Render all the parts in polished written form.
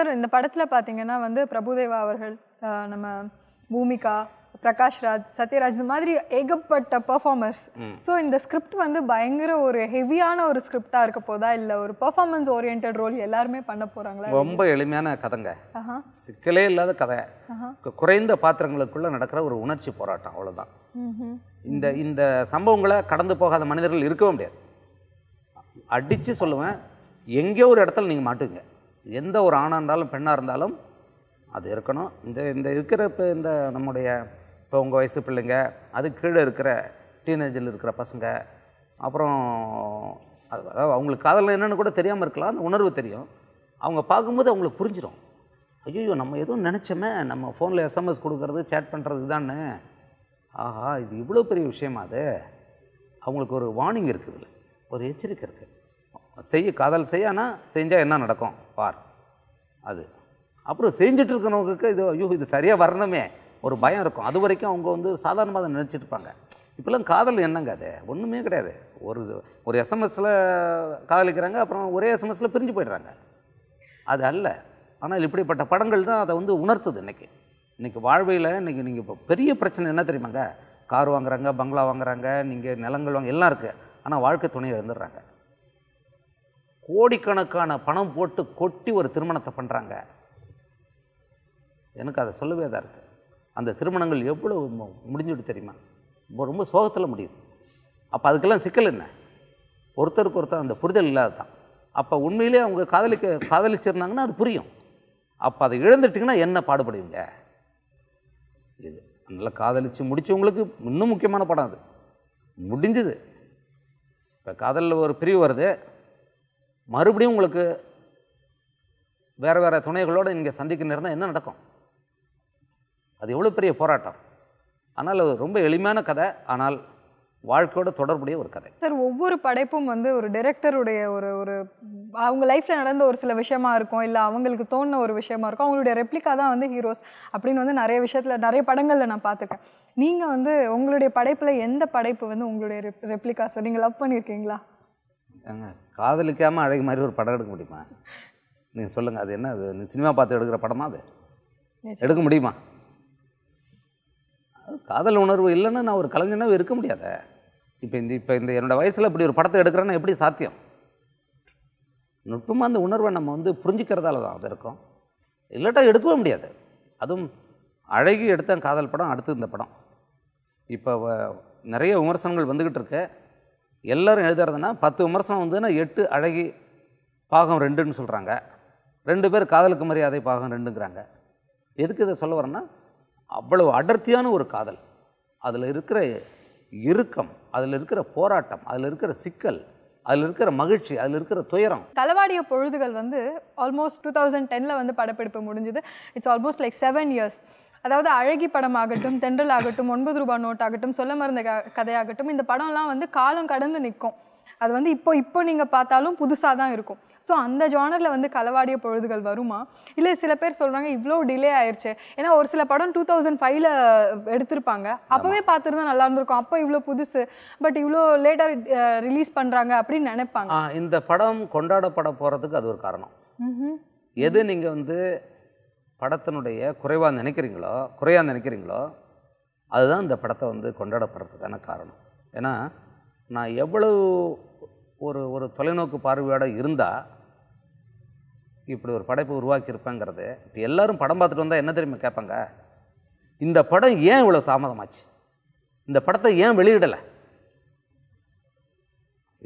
Sir இந்த படத்தில் பார்த்தீங்கன்னா வந்து பிரபுதேவா அவர்கள், நம்ம பூமிகா, பிரகாஷ் ராஜ், சத்யராஜ், இந்த மாதிரி ஏகப்பட்ட பெர்ஃபார்மர்ஸ். ஸோ இந்த ஸ்கிரிப்ட் வந்து பயங்கர ஒரு ஹெவியான ஒரு ஸ்கிரிப்டாக இருக்க போதா, இல்லை ஒரு பெர்ஃபார்மன்ஸ் ஓரியன்ட் ரோல் எல்லாருமே பண்ண போகிறாங்களா? ரொம்ப எளிமையான கதைங்க, சிக்கலே இல்லாத கதை, குறைந்த பாத்திரங்களுக்குள்ளே நடக்கிற ஒரு உணர்ச்சி போராட்டம், அவ்வளோதான். இந்த இந்த சம்பவங்களை கடந்து போகாத மனிதர்கள் இருக்கவே முடியாது. அடித்து சொல்லுவேன், எங்கே ஒரு இடத்துல நீங்கள் மாட்டுவீங்க. எந்த ஒரு ஆணாக இருந்தாலும் பெண்ணாக இருந்தாலும் அது இருக்கணும். இந்த இந்த இருக்கிற இப்போ இந்த நம்முடைய இப்போ உங்கள் வயசு பிள்ளைங்க, அது கீழே இருக்கிற டீனேஜில் இருக்கிற பசங்க, அப்புறம் அது அவங்களுக்கு காதல் என்னென்னு கூட தெரியாமல் இருக்கலாம், அந்த உணர்வு தெரியும். அவங்க பார்க்கும்போது அவங்களுக்கு புரிஞ்சிடும், ஐயோ நம்ம எதுவும் நினச்சோமே, நம்ம ஃபோனில் எஸ்எம்எஸ் கொடுக்கறது சேட் பண்ணுறது தானே, ஆஹா இது இவ்வளோ பெரிய விஷயமா. அது அவங்களுக்கு ஒரு வார்னிங் இருக்குதுல்ல, ஒரு எச்சரிக்கை இருக்குது. காதல் செய்ய, ஆனால் செஞ்சால் என்ன நடக்கும் பார். அது அப்புறம் செஞ்சுட்டு இருக்கிறவங்களுக்கு இது ஐயோ இது சரியாக வரணுமே ஒரு பயம் இருக்கும். அது வரைக்கும் அவங்க வந்து சாதாரணமாக அதை நினச்சிட்டு இருப்பாங்க. இப்போல்லாம் காதல் என்னங்க, அது ஒன்றுமே கிடையாது. ஒரு ஒரு எஸ்எம்எஸில் காதலிக்கிறாங்க, அப்புறம் ஒரே எஸ்எம்எஸில் பிரிஞ்சு போய்ட்றாங்க. அது அல்ல. ஆனால் இப்படிப்பட்ட படங்கள் தான் அதை வந்து உணர்த்துது. இன்றைக்கி வாழ்வையில் இன்றைக்கி நீங்கள் இப்போ பெரிய பிரச்சனை என்ன தெரியுமாங்க, கார் வாங்குறாங்க, பங்களா வாங்குறாங்க, நீங்கள் நிலங்கள் வாங்க, எல்லாம் இருக்குது. ஆனால் வாழ்க்கை துணையை இழந்துடுறாங்க. கோடிக்கணக்கான பணம் போட்டு கொட்டி ஒரு திருமணத்தை பண்ணுறாங்க. எனக்கு அதை சொல்லவே தான் இருக்குது. அந்த திருமணங்கள் எவ்வளோ முடிஞ்சுட்டு தெரியுமா, ரொம்ப சோகத்தில் முடியுது. அப்போ அதுக்கெல்லாம் சிக்கல் என்ன, ஒருத்தருக்கு ஒருத்தர் அந்த புரிதல் இல்லாத தான். அப்போ உண்மையிலே அவங்க காதலிச்சிருந்தாங்கன்னா அது புரியும். அப்போ அதை இழந்துட்டிங்கன்னா என்ன பாடுபடுவீங்க. இது நல்லா காதலித்து முடித்தவங்களுக்கு இன்னும் முக்கியமான படம் அது. முடிஞ்சுது, இப்போ காதலில் ஒரு பிரிவு வருது, மறுபடியும் உங்களுக்கு வேறு வேறு துணைகளோடு நீங்கள் சந்திக்க நேர்ந்தால் என்ன நடக்கும், அது எவ்வளோ பெரிய போராட்டம். ஆனால் அது ரொம்ப எளிமையான கதை, ஆனால் வாழ்க்கையோட தொடர்புடைய ஒரு கதை. சார் ஒவ்வொரு படைப்பும் வந்து ஒரு டைரக்டருடைய ஒரு ஒரு அவங்க லைஃப்பில் நடந்த ஒரு சில விஷயமா இருக்கும், இல்லை அவங்களுக்கு தோணுன ஒரு விஷயமா இருக்கும், அவங்களுடைய ரெப்ளிக்கா தான் வந்து ஹீரோஸ் அப்படின்னு வந்து நிறைய விஷயத்தில் நிறைய படங்களில் நான் பார்த்துருக்கேன். நீங்கள் வந்து உங்களுடைய படைப்பில் எந்த படைப்பு வந்து உங்களுடைய ரெப்ளிக்கா சார், நீங்கள் லவ் பண்ணியிருக்கீங்களா? காதலிக்காமல் அழகு மாதிரி ஒரு படம் எடுக்க முடியுமா நீங்கள் சொல்லுங்கள். அது என்ன, அது சினிமா பார்த்து எடுக்கிற படமா, அது எடுக்க முடியுமா? காதல் உணர்வு இல்லைன்னா நான் ஒரு கலைஞனாக இருக்க முடியாத. இப்போ இந்த என்னோடய வயசில் இப்படி ஒரு படத்தை எடுக்கிறேன்னா எப்படி சாத்தியம்? நுட்பமாக அந்த உணர்வை நம்ம வந்து புரிஞ்சுக்கிறதால தான் அது இருக்கும், இல்லாட்டா எடுக்கவே முடியாது. அதுவும் அழகி எடுத்த காதல் படம், அடுத்து இந்த படம். இப்போ நிறைய விமர்சனங்கள் வந்துக்கிட்டு இருக்கு. எல்லோரும் எழுதுறதுன்னா 10 விமர்சனம் வந்துன்னா 8 அழகி பாகம் 2ன்னு சொல்கிறாங்க, 2 பேர் காதலுக்கு மரியாதை பாகம் 2ங்கிறாங்க. எதுக்கு இதை சொல்ல வரேன்னா, அவ்வளவு அடர்த்தியான ஒரு காதல், அதில் இருக்கிற இறுக்கம், அதில் இருக்கிற போராட்டம், அதில் இருக்கிற சிக்கல், அதில் இருக்கிற மகிழ்ச்சி, அதில் இருக்கிற துயரம். களவாடிய பொழுதுகள் வந்து ஆல்மோஸ்ட் 2010 வந்து படப்பிடிப்பு முடிஞ்சுது. It's almost like 7 years. அதாவது அழகி படம் ஆகட்டும், தென்றல் ஆகட்டும், 9 ரூபாய் நோட் ஆகட்டும், சொல்ல மறந்த கதையாகட்டும், இந்த படம்லாம் வந்து காலம் கடந்து நிற்கும். அது வந்து இப்போ நீங்கள் பார்த்தாலும் புதுசாக தான் இருக்கும். ஸோ அந்த ஜானரில் வந்து களவாடிய பொழுதுகள் வருமா? இல்லை சில பேர் சொல்கிறாங்க இவ்வளோ டிலே ஆயிடுச்சு, ஏன்னா ஒரு சில படம் 2005 எடுத்திருப்பாங்க, அப்போவே பார்த்துருந்தா நல்லா இருந்திருக்கும், அப்போ இவ்வளோ புதுசு, பட் இவ்வளோ லேட்டாக ரிலீஸ் பண்ணுறாங்க அப்படின்னு நினைப்பாங்க. இந்த படம் கொண்டாடப்பட போகிறதுக்கு அது ஒரு காரணம். எது நீங்கள் வந்து படத்தினுடைய குறைவாக நினைக்கிறீங்களோ அதுதான் இந்த படத்தை வந்து கொண்டாடப்படுறதுக்கான காரணம். ஏன்னா நான் எவ்வளவு ஒரு தொலைநோக்கு பார்வையோடு இருந்தால் இப்படி ஒரு படைப்பை உருவாக்கியிருப்பேங்கிறது. இப்போ எல்லோரும் படம் பார்த்துட்டு வந்தால் என்ன தெரியுமா கேட்பாங்க, இந்த படம் ஏன் இவ்வளோ தாமதமாச்சு, இந்த படத்தை ஏன் வெளியிடலை,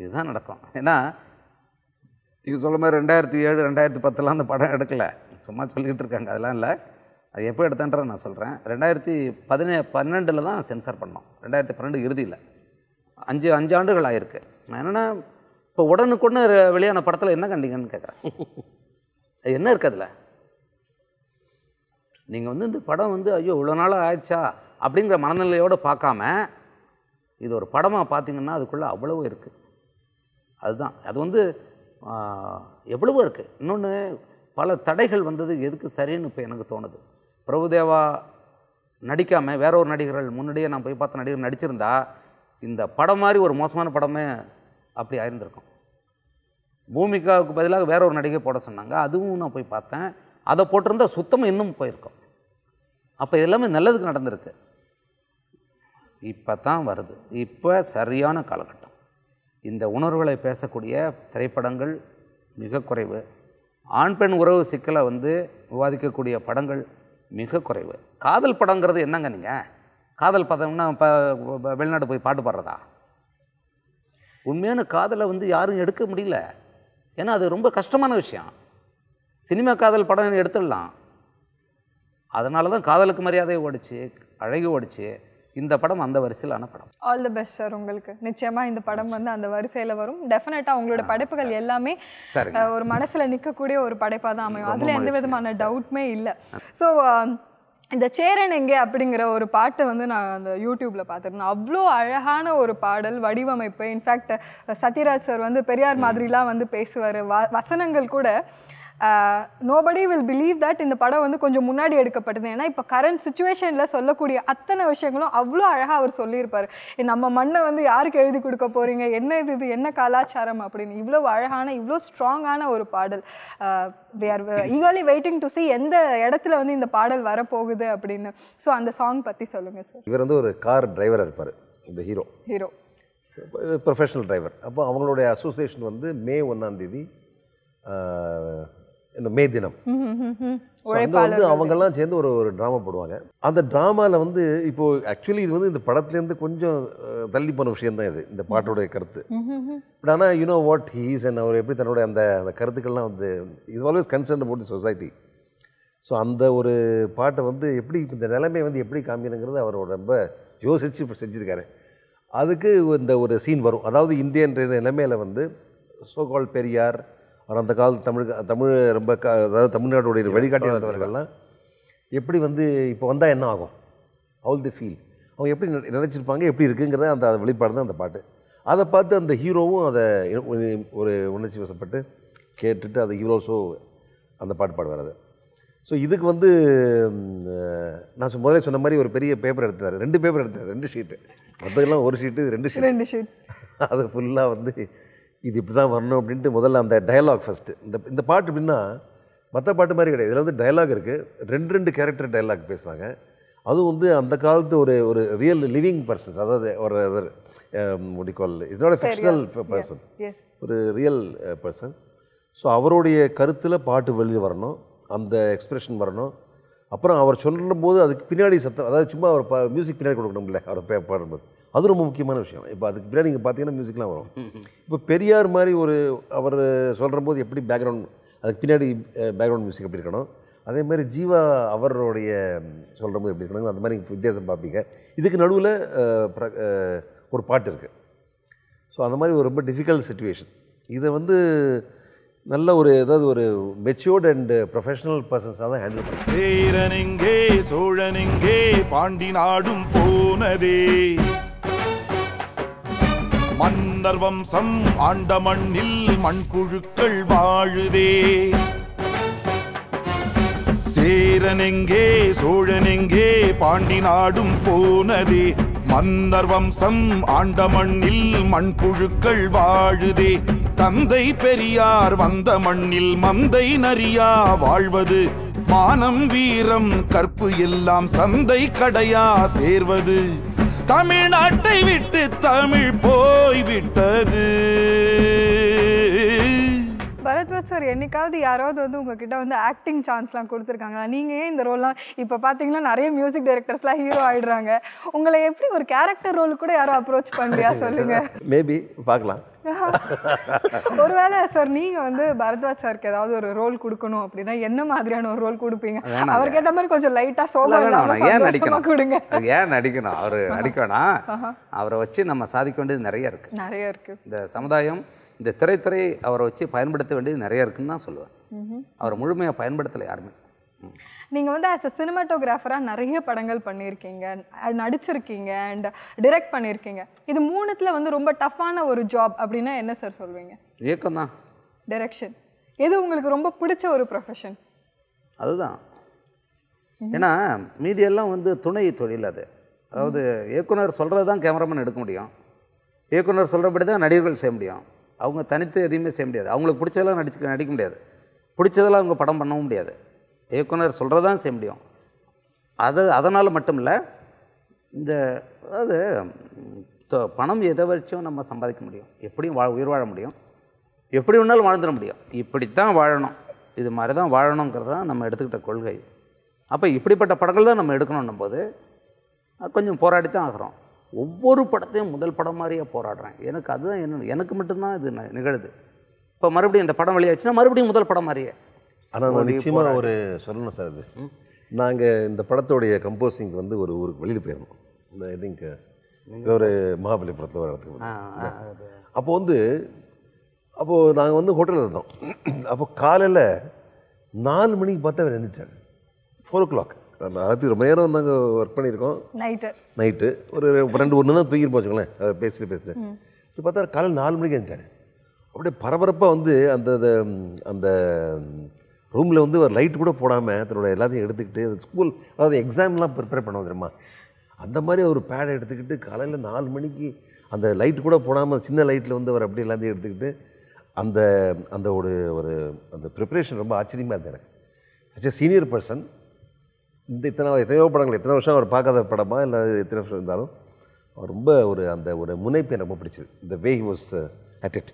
இதுதான் நடக்கும். ஏன்னா இது சொல்ல மாதிரி 2007, 2010 அந்த படம் எடுக்கலை, சும்மா சொல்லிக்கிட்டு இருக்காங்க, அதெல்லாம் இல்லை. அது எப்போ எடுத்தேன்றதை நான் சொல்கிறேன். 2012 தான் சென்சார் பண்ணோம், 2012 இறுதியில். 5 ஆண்டுகள் ஆகிருக்கு. நான் என்னென்னா இப்போ உடனுக்குன்னு வெளியான படத்தில் என்ன கண்டிங்கன்னு கேட்குறேன், அது என்ன இருக்குது அதில்? நீங்கள் வந்து இந்த படம் வந்து ஐயோ இவ்வளோ நாள் ஆயிடுச்சா அப்படிங்கிற மனநிலையோடு பார்க்காம இது ஒரு படமாக பார்த்திங்கன்னா அதுக்குள்ளே அவ்வளவோ இருக்குது. அதுதான் அது வந்து எவ்வளவோ இருக்குது. இன்னொன்று பல தடைகள் வந்தது, எதுக்கு சரின்னு இப்போ எனக்கு தோணுது. பிரபுதேவா நடிக்காமல் வேற ஒரு நடிகர்கள் முன்னாடியே நான் போய் பார்த்த நடிகர் நடிச்சிருந்தா இந்த படம் மாதிரி ஒரு மோசமான படமே அப்படி ஆயிருந்திருக்கும். பூமிகாவுக்கு பதிலாக வேற ஒரு நடிகை போட சொன்னாங்க, அதுவும் நான் போய் பார்த்தேன், அதை போட்டிருந்தால் சுத்தமாக இன்னும் போயிருக்கோம். அப்போ எல்லாமே நல்லதுக்கு நடந்திருக்கு. இப்போ தான் வருது, இப்போ சரியான காலகட்டம். இந்த உணர்வுகளை பேசக்கூடிய திரைப்படங்கள் மிக குறைவு. ஆண் பெண் உறவு சிக்கலை விவாதிக்கக்கூடிய படங்கள் மிக குறைவு. காதல் படங்கிறது என்னங்க, நீங்கள் காதல் பார்த்தோம்னா இப்போ வெளிநாடு போய் பாட்டு பாடுறதா? உண்மையான காதலை யாரும் எடுக்க முடியல. ஏன்னா அது ரொம்ப கஷ்டமான விஷயம். சினிமா காதல் படம் எடுத்துடலாம். அதனால தான் காதலுக்கு மரியாதை ஓடிச்சு, அழகி ஓடிச்சு. இந்த படம் அந்த வரிசையிலான படம். ஆல் தி பெஸ்ட் சார் உங்களுக்கு. நிச்சயமாக இந்த படம் அந்த வரிசையில் வரும். டெஃபினட்டாக உங்களோட படைப்புகள் எல்லாமே ஒரு மனசில் நிற்கக்கூடிய ஒரு படைப்பாக தான் அமையும். அதில் எந்த விதமான டவுட்டுமே இல்லை. ஸோ இந்த சேரன் எங்கே அப்படிங்கிற ஒரு பாட்டு நான் அந்த யூடியூப்பில் பார்த்துருந்தேன். அவ்வளோ அழகான ஒரு பாடல் வடிவமைப்பு. இன்ஃபேக்ட் சத்யராஜ் சார் பெரியார் மாதிரிலாம் பேசுவார். வசனங்கள் கூட நோபடி வில் பிலீவ் தட் இந்த படம் கொஞ்சம் முன்னாடி எடுக்கப்பட்டது. ஏன்னா இப்போ கரண்ட் சுச்சுவேஷனில் சொல்லக்கூடிய அத்தனை விஷயங்களும் அவ்வளோ அழகாக அவர் சொல்லியிருப்பார். நம்ம மண்ணை யாருக்கு எழுதி கொடுக்க போகிறீங்க, என்ன இது என்ன கலாச்சாரம் அப்படின்னு. இவ்வளோ அழகான இவ்வளோ ஸ்ட்ராங்கான ஒரு பாடல். We are eagerly waiting to see எந்த இடத்துல இந்த பாடல் வரப்போகுது அப்படின்னு. ஸோ அந்த சாங் பற்றி சொல்லுங்கள் சார். இவர் ஒரு கார் டிரைவராக இருப்பார், இந்த ஹீரோ ப்ரொஃபஷனல் டிரைவர். அப்போ அவங்களுடைய அசோசியேஷன் மே 1ஆம் தேதி இந்த மே தினம் அவங்கெல்லாம் சேர்ந்து ஒரு ட்ராமா போடுவாங்க. அந்த ட்ராமாவில் இப்போது ஆக்சுவலி இது இந்த படத்துலேருந்து கொஞ்சம் தள்ளி போன விஷயந்தான் இது, இந்த பாட்டோடைய கருத்து. பட் ஆனால் you know what he is and அவர் எப்படி தன்னுடைய அந்த அந்த கருத்துக்கள்லாம் இஸ் ஆல்வேஸ் கன்சர்ன் போட்டு சொசைட்டி. ஸோ அந்த ஒரு பாட்டை எப்படி இந்த நிலைமையை எப்படி காமிக்கணுங்கிறது அவரோட ரொம்ப யோசிச்சு செஞ்சுருக்காரு. அதுக்கு இந்த ஒரு சீன் வரும். அதாவது இந்தியன்ற நிலைமையில் சோகால் பெரியார் அந்த கால தமிழ் ரொம்ப அதாவது தமிழ்நாடுடைய வழிகாட்டியவர்கள்லாம் எப்படி இப்போ வந்தால் என்ன ஆகும், ஆல் தி ஃபீல் அவங்க எப்படி நினச்சிருப்பாங்க, எப்படி இருக்குங்கிறத அந்த வெளிப்பாடு தான் அந்த பாட்டு. அதை பார்த்து அந்த ஹீரோவும் அதை ஒரு உணர்ச்சி வசப்பட்டு கேட்டுட்டு அந்த ஹீரோஸோ அந்த பாட்டு பாடு வராது. ஸோ இதுக்கு நான் முதலே சொன்ன மாதிரி ஒரு பெரிய பேப்பர் எடுத்தார், 2 பேப்பர் எடுத்தார், 2 ஷீட்டு. மற்றெல்லாம் ஒரு ஷீட்டு, 2 ஷீட். அது ஃபுல்லாக இது இப்படி தான் வரணும் அப்படின்ட்டு முதல்ல அந்த டயலாக் ஃபஸ்ட்டு. இந்த பாட்டு எப்படின்னா மற்ற பாட்டு மாதிரி கிடையாது. இதில் டயலாக் இருக்குது, 2 கேரக்டர் டயலாக் பேசுவாங்க. அதுவும் அந்த காலத்து ஒரு ஒரு ரியல் லிவிங் பர்சன்ஸ், அதாவது ஒரு முடிக்கோல் is not a fictional person, ஒரு ரியல் பர்சன். ஸோ அவருடைய கருத்தில் பாட்டு வெளியில் வரணும், அந்த எக்ஸ்பிரஷன் வரணும். அப்புறம் அவர் சொல்லும் போது அதுக்கு பின்னாடி சத்தம், அதாவது சும்மா அவர் மியூசிக் பின்னாடி கொடுக்கணும்ல அவரை பாடும்போது, அது ரொம்ப முக்கியமான விஷயம். இப்போ அதுக்கு பின்னாடி நீங்கள் பார்த்தீங்கன்னா மியூசிக்லாம் வரும். இப்போ பெரியார் மாதிரி அவர் சொல்கிற போது எப்படி பேக்ரவுண்ட், அதுக்கு பின்னாடி பேக்ரவுண்ட் மியூசிக் எப்படி இருக்கணும், அதே மாதிரி ஜீவா அவருடைய சொல்கிற போது எப்படி இருக்கணும், அந்த மாதிரி வித்தியாசம் பார்ப்பீங்க. இதுக்கு நடுவில் ஒரு பாட்டு இருக்குது. ஸோ அந்த மாதிரி ஒரு ரொம்ப டிஃபிகல்ட் சுச்சுவேஷன். இதை நல்ல ஒரு ஏதாவது ஒரு மெச்சூர்ட் அண்ட் ப்ரொஃபஷனல் பர்சன்ஸாக தான் ஹேண்டில் பண்ணி சேரனெங்கே சோழனெங்கே பாண்டி நாடும் போனதே மன்னர் வம்சம் ஆண்ட மண்ணில் மண்புழுக்கள் வாழுதே சேரனெங்கே சோழனெங்கே பாண்டி நாடும் போனதே மன்னர் வம்சம் ஆண்ட மண்ணில் மண்புழுக்கள் வாழுதே தந்தை பெரியார் வந்த மண்ணில் மந்தை நரியா வாழ்வது மானம் வீரம் கற்பு எல்லாம் சந்தை கடையா சேர்வது தமிழ்நாட்டை விட்டு தமிழ் போய்விட்டது. பரத்வாஜ் சார், என்னைக்காவது யாராவது உங்ககிட்ட ஆக்டிங் சான்ஸ்லாம் கொடுத்துருக்காங்களா? நீங்கள் ஏன் இந்த ரோல்லாம் இப்போ பார்த்தீங்கன்னா நிறைய மியூசிக் டைரக்டர்ஸ்லாம் ஹீரோ ஆகிடுறாங்க. உங்களை எப்படி ஒரு கேரக்டர் ரோல் கூட யாரும் அப்ரோச் பண்ணுறியா சொல்லுங்க? மேபி பார்க்கலாம். ஒருவேளை சார் நீங்கள் பரத்வாஜ் சாருக்கு ஏதாவது ஒரு ரோல் கொடுக்கணும் அப்படின்னா என்ன மாதிரியான ஒரு ரோல் கொடுப்பீங்க? அவருக்கு ஏற்ற மாதிரி கொஞ்சம் லைட்டாக சோகம் கொடுங்க. ஏன் நடிக்கணும், அவர் நடிக்கணும், அவரை வச்சு நம்ம சாதிக்க வேண்டியது நிறைய இருக்குது. இந்த சமுதாயம், இந்த திரைத்துறை அவரை வச்சு பயன்படுத்த வேண்டியது நிறைய இருக்குன்னு தான் சொல்லுவேன். அவரை முழுமையாக பயன்படுத்தலை யாருமே. நீங்கள் ஆஸ் அ சினிமாட்டோகிராஃபராக நிறைய படங்கள் பண்ணியிருக்கீங்க, நடிச்சிருக்கீங்க அண்ட் டிரெக்ட் பண்ணியிருக்கீங்க. இது 3த்துல ரொம்ப டஃப்பான ஒரு ஜாப் அப்படின்னா என்ன சார் சொல்வீங்க? இயக்கம் தான், டைரக்ஷன். எது உங்களுக்கு ரொம்ப பிடிச்ச ஒரு ப்ரொஃபஷன்? அதுதான். ஏன்னா மீதியெல்லாம் துணை தொழில். அது அதாவது இயக்குனர் சொல்கிறது தான் கேமராமேன் எடுக்க முடியும், இயக்குனர் சொல்கிறபடி தான் நடிகர்கள் செய்ய முடியும். அவங்க தனித்து எதையுமே செய்ய முடியாது. அவங்களுக்கு பிடிச்சதெல்லாம் நடிக்க முடியாது, பிடிச்சதெல்லாம் அவங்க படம் பண்ணவும் முடியாது. இயக்குனர் சொல்கிறதான் செய்ய முடியும். அது அதனால் மட்டும் இல்லை, இந்த அதாவது பணம் எதை வச்சும் நம்ம சம்பாதிக்க முடியும், எப்படியும் உயிர் வாழ முடியும், எப்படி வேணாலும் வாழ்ந்துட முடியும், இப்படித்தான் வாழணும், இது மாதிரி தான் வாழணுங்கிறது தான் நம்ம எடுத்துக்கிட்ட கொள்கை. அப்போ இப்படிப்பட்ட படங்கள் தான் நம்ம எடுக்கணும்னும் போது கொஞ்சம் போராடி தான் ஆகிறோம். ஒவ்வொரு படத்தையும் முதல் படம் மாதிரியே போராடுறேன். எனக்கு அதுதான் என்ன, எனக்கு மட்டும்தான் இது நிகழுது. இப்போ மறுபடியும் இந்த படம் வெளியாச்சுன்னா மறுபடியும் முதல் படம் மாதிரியே. ஆனால் நான் நிச்சயமாக ஒரு சொல்லணும் சார், இது நாங்கள் இந்த படத்தோடைய கம்போசிங்க்கு வந்து ஒரு ஊருக்கு வெளியில் போயிருந்தோம். இந்த ஐ திங்க் ஒரு மகாபலிபுரத்தில் ஒரு இடத்துக்கு. அப்போது வந்து அப்போது நாங்கள் வந்து ஹோட்டலில் இருந்தோம். அப்போ காலையில் 4 மணிக்கு பார்த்தா அவர் எழுந்திரிச்சார். 4 o'clock நான் ரொம்ப நேரம் நாங்கள் ஒர்க் பண்ணியிருக்கோம். நைட்டு ஒரு 2 தான் தூக்கிட்டு போச்சுங்களேன். பேசிட்டு பேசிட்டு இப்போ பார்த்தா காலையில் 4 மணிக்கு எழுந்திரிச்சார். அப்படியே பரபரப்பாக வந்து அந்த அந்த ரூமில் வந்து ஒரு லைட் கூட போடாமல் தன்னோட எல்லாத்தையும் எடுத்துக்கிட்டு ஸ்கூல் அதாவது எக்ஸாம்லாம் ப்ரிப்பேர் பண்ண வந்துடுமா அந்த மாதிரி ஒரு பேடை எடுத்துக்கிட்டு காலையில் 4 மணிக்கு அந்த லைட் கூட போடாமல் சின்ன லைட்டில் வந்து அவர் அப்படியே எல்லாத்தையும் எடுத்துக்கிட்டு அந்த அந்த ஒரு ஒரு அந்த ப்ரிப்பரேஷன் ரொம்ப ஆச்சரியமாக இருந்தது எனக்கு. சச்ச சீனியர் பர்சன், இந்த எத்தனையோ படங்கள் எத்தனை வருஷம் அவர் பார்க்காத படமா இல்லை எத்தனை வருஷம் இருந்தாலும் அவர் ரொம்ப ஒரு அந்த ஒரு முனைப்பு எனக்கு ரொம்ப பிடிச்சிது. இந்த way he was at it.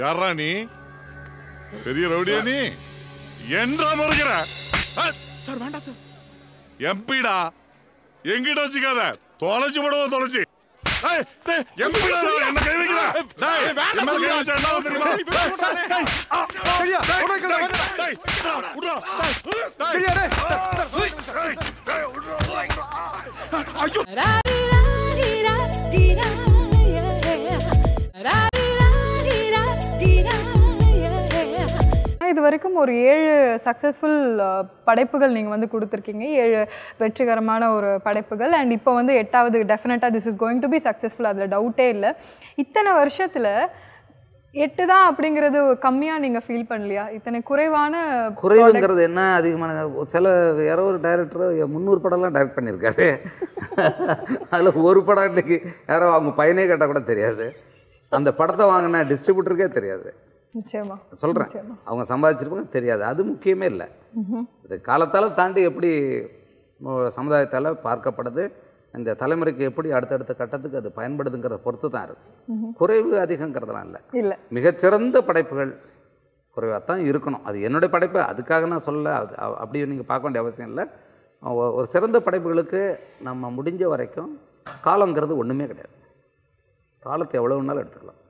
யாரா நீ, பெரிய ரவுடியா நீ என்றா முறைக்கிற? சார் வேண்டாம் சார். எம்பிடா எங்கிட்ட வச்சுக்காத, தொலைச்சு போடுவோம், தொலைச்சு. இது வரைக்கும் ஒரு 7 சக்ஸஸ்ஃபுல் படைப்புகள் நீங்கள் வந்து கொடுத்துருக்கீங்க, 7 வெற்றிகரமான ஒரு படைப்புகள். அண்ட் இப்போ வந்து 8வது டெஃபினட்டாக this is going to be successful, அதில் டவுட்டே இல்லை. இத்தனை வருஷத்தில் 8 தான் அப்படிங்கிறது கம்மியாக நீங்கள் ஃபீல் பண்ணலையா? இத்தனை குறைவுங்கிறது என்ன அதிகமான? சில யாரோ ஒரு டைரக்டர் 300 படம்லாம் டைரக்ட் பண்ணியிருக்காரு, அதில் ஒரு படம் இன்றைக்கி யாரோ அவங்க பையனே கேட்டால் கூட தெரியாது, அந்த படத்தை வாங்கின டிஸ்ட்ரிபியூட்டருக்கே தெரியாது. நிச்சயமா சொல்கிறேன், அவங்க சம்பாதிச்சிருப்பாங்க தெரியாது. அது முக்கியமே இல்லை, இது காலத்தால் தாண்டி எப்படி சமுதாயத்தால் பார்க்கப்படுது, இந்த தலைமுறைக்கு எப்படி அடுத்தடுத்த கட்டத்துக்கு அது பயன்படுதுங்கிறத பொறுத்து தான் இருக்குது. குறைவு அதிகங்கிறதுலாம் இல்லை, இல்லை மிகச்சிறந்த படைப்புகள் குறைவாக தான் இருக்கணும். அது என்னுடைய படைப்பு, அதுக்காக நான் சொல்ல, அது அப்படி நீங்கள் பார்க்க வேண்டிய அவசியம் இல்லை. ஒரு சிறந்த படைப்புகளுக்கு நம்ம முடிஞ்ச வரைக்கும் காலங்கிறது ஒன்றுமே கிடையாது, காலத்தை எவ்வளோ நாள் எடுத்துக்கலாம்.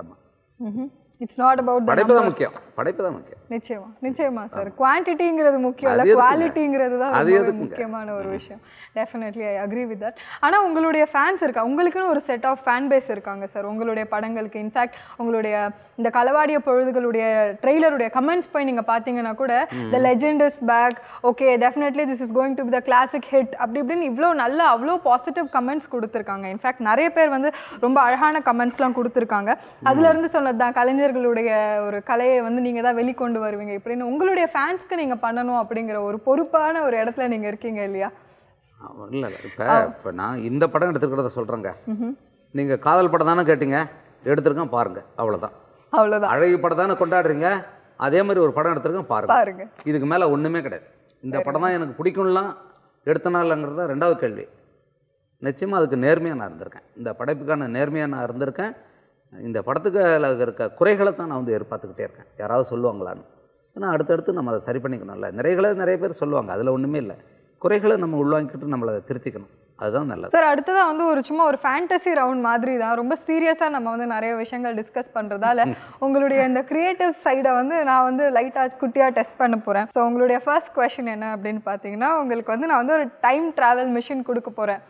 ஆமாம், இட்ஸ் நாட் அபவுட் படைப்பு தான் முக்கியம், படைப்பு தான் முக்கியம். நிச்சயமா நிச்சயமா சார், குவான்டிட்டிங்கிறது முக்கியம் இல்லை, குவாலிட்டிங்கிறது தான் அது முக்கியமான ஒரு விஷயம். Definitely I agree with that. ஆனால் உங்களுடைய ஃபேன்ஸ் இருக்கா, உங்களுக்குன்னு ஒரு செட் ஆஃப் ஃபேன் பேஸ் இருக்காங்க சார் உங்களுடைய படங்களுக்கு. இன்ஃபேக்ட் உங்களுடைய இந்த களவாடிய பொழுதுகளுடைய ட்ரெய்லருடைய கமெண்ட்ஸ் போய் நீங்கள் பார்த்தீங்கன்னா கூட the legend is back, okay definitely this is going to be the classic hit அப்படி இப்படின்னு இவ்வளோ நல்ல அவ்வளோ பாசிட்டிவ் கமெண்ட்ஸ் கொடுத்துருக்காங்க. இன்ஃபேக்ட் நிறைய பேர் வந்து ரொம்ப அழகான கமெண்ட்ஸ்லாம் கொடுத்துருக்காங்க. அதுலேருந்து சொன்னது தான் கலைஞர் ஒரு கலையை வந்து நீங்க தான் வெளிக்கொண்டு வருவீங்க இப்படின்னு உங்களுடைய ஃபேன்ஸ்க்கு நீங்க பண்ணணும் அப்படிங்கிற ஒரு பொறுப்பான ஒரு இடத்துல நீங்க இருக்கீங்க இல்லையா? இல்லை இப்போ நான் இந்த படம் எடுத்துக்கிறத சொல்கிறேங்க. நீங்கள் காதல் படம் தானே கேட்டீங்க, எடுத்துருக்கேன் பாருங்க, அவ்வளோதான் அவ்வளோதான். அழகு படம் தானே கொண்டாடுறீங்க, அதே மாதிரி ஒரு படம் எடுத்துருக்கேன் பாருங்க, இதுக்கு மேலே ஒன்றுமே கிடையாது. இந்த படம் தான் எனக்கு பிடிக்கும்லாம் எடுத்தனாலங்கிறத ரெண்டாவது கேள்வி. நிச்சயமாக அதுக்கு நேர்மையாக நான் இருந்திருக்கேன், இந்த படைப்புக்கான நேர்மையாக நான் இருந்திருக்கேன். இந்த படத்துக்கு இருக்க குறைகளை தான் நான் வந்து எதிர்பார்த்துக்கிட்டே இருக்கேன், யாராவது சொல்லுவாங்களான்னு. ஏன்னா அடுத்தடுத்து நம்ம அதை சரி பண்ணிக்கணும்ல. நிறைகளை நிறைய பேர் சொல்லுவாங்க, அதில் ஒன்றுமே இல்லை, குறைகளை நம்ம உள்வாங்கிக்கிட்டு நம்மளை திருத்திக்கணும், அதுதான் நல்லது சார். அடுத்ததான் வந்து ஒரு சும்மா ஒரு ஃபேண்டசி ரவுண்ட் மாதிரி தான், ரொம்ப சீரியஸாக நம்ம வந்து நிறைய விஷயங்கள் டிஸ்கஸ் பண்ணுறதால உங்களுடைய இந்த கிரியேட்டிவ் சைடை வந்து நான் வந்து லைட்டாக குட்டியாக டெஸ்ட் பண்ண போகிறேன். ஸோ உங்களுடைய ஃபர்ஸ்ட் கொஸ்டின் என்ன அப்படின்னு பார்த்தீங்கன்னா, உங்களுக்கு வந்து நான் வந்து ஒரு டைம் ட்ராவல் மிஷின் கொடுக்க போகிறேன்,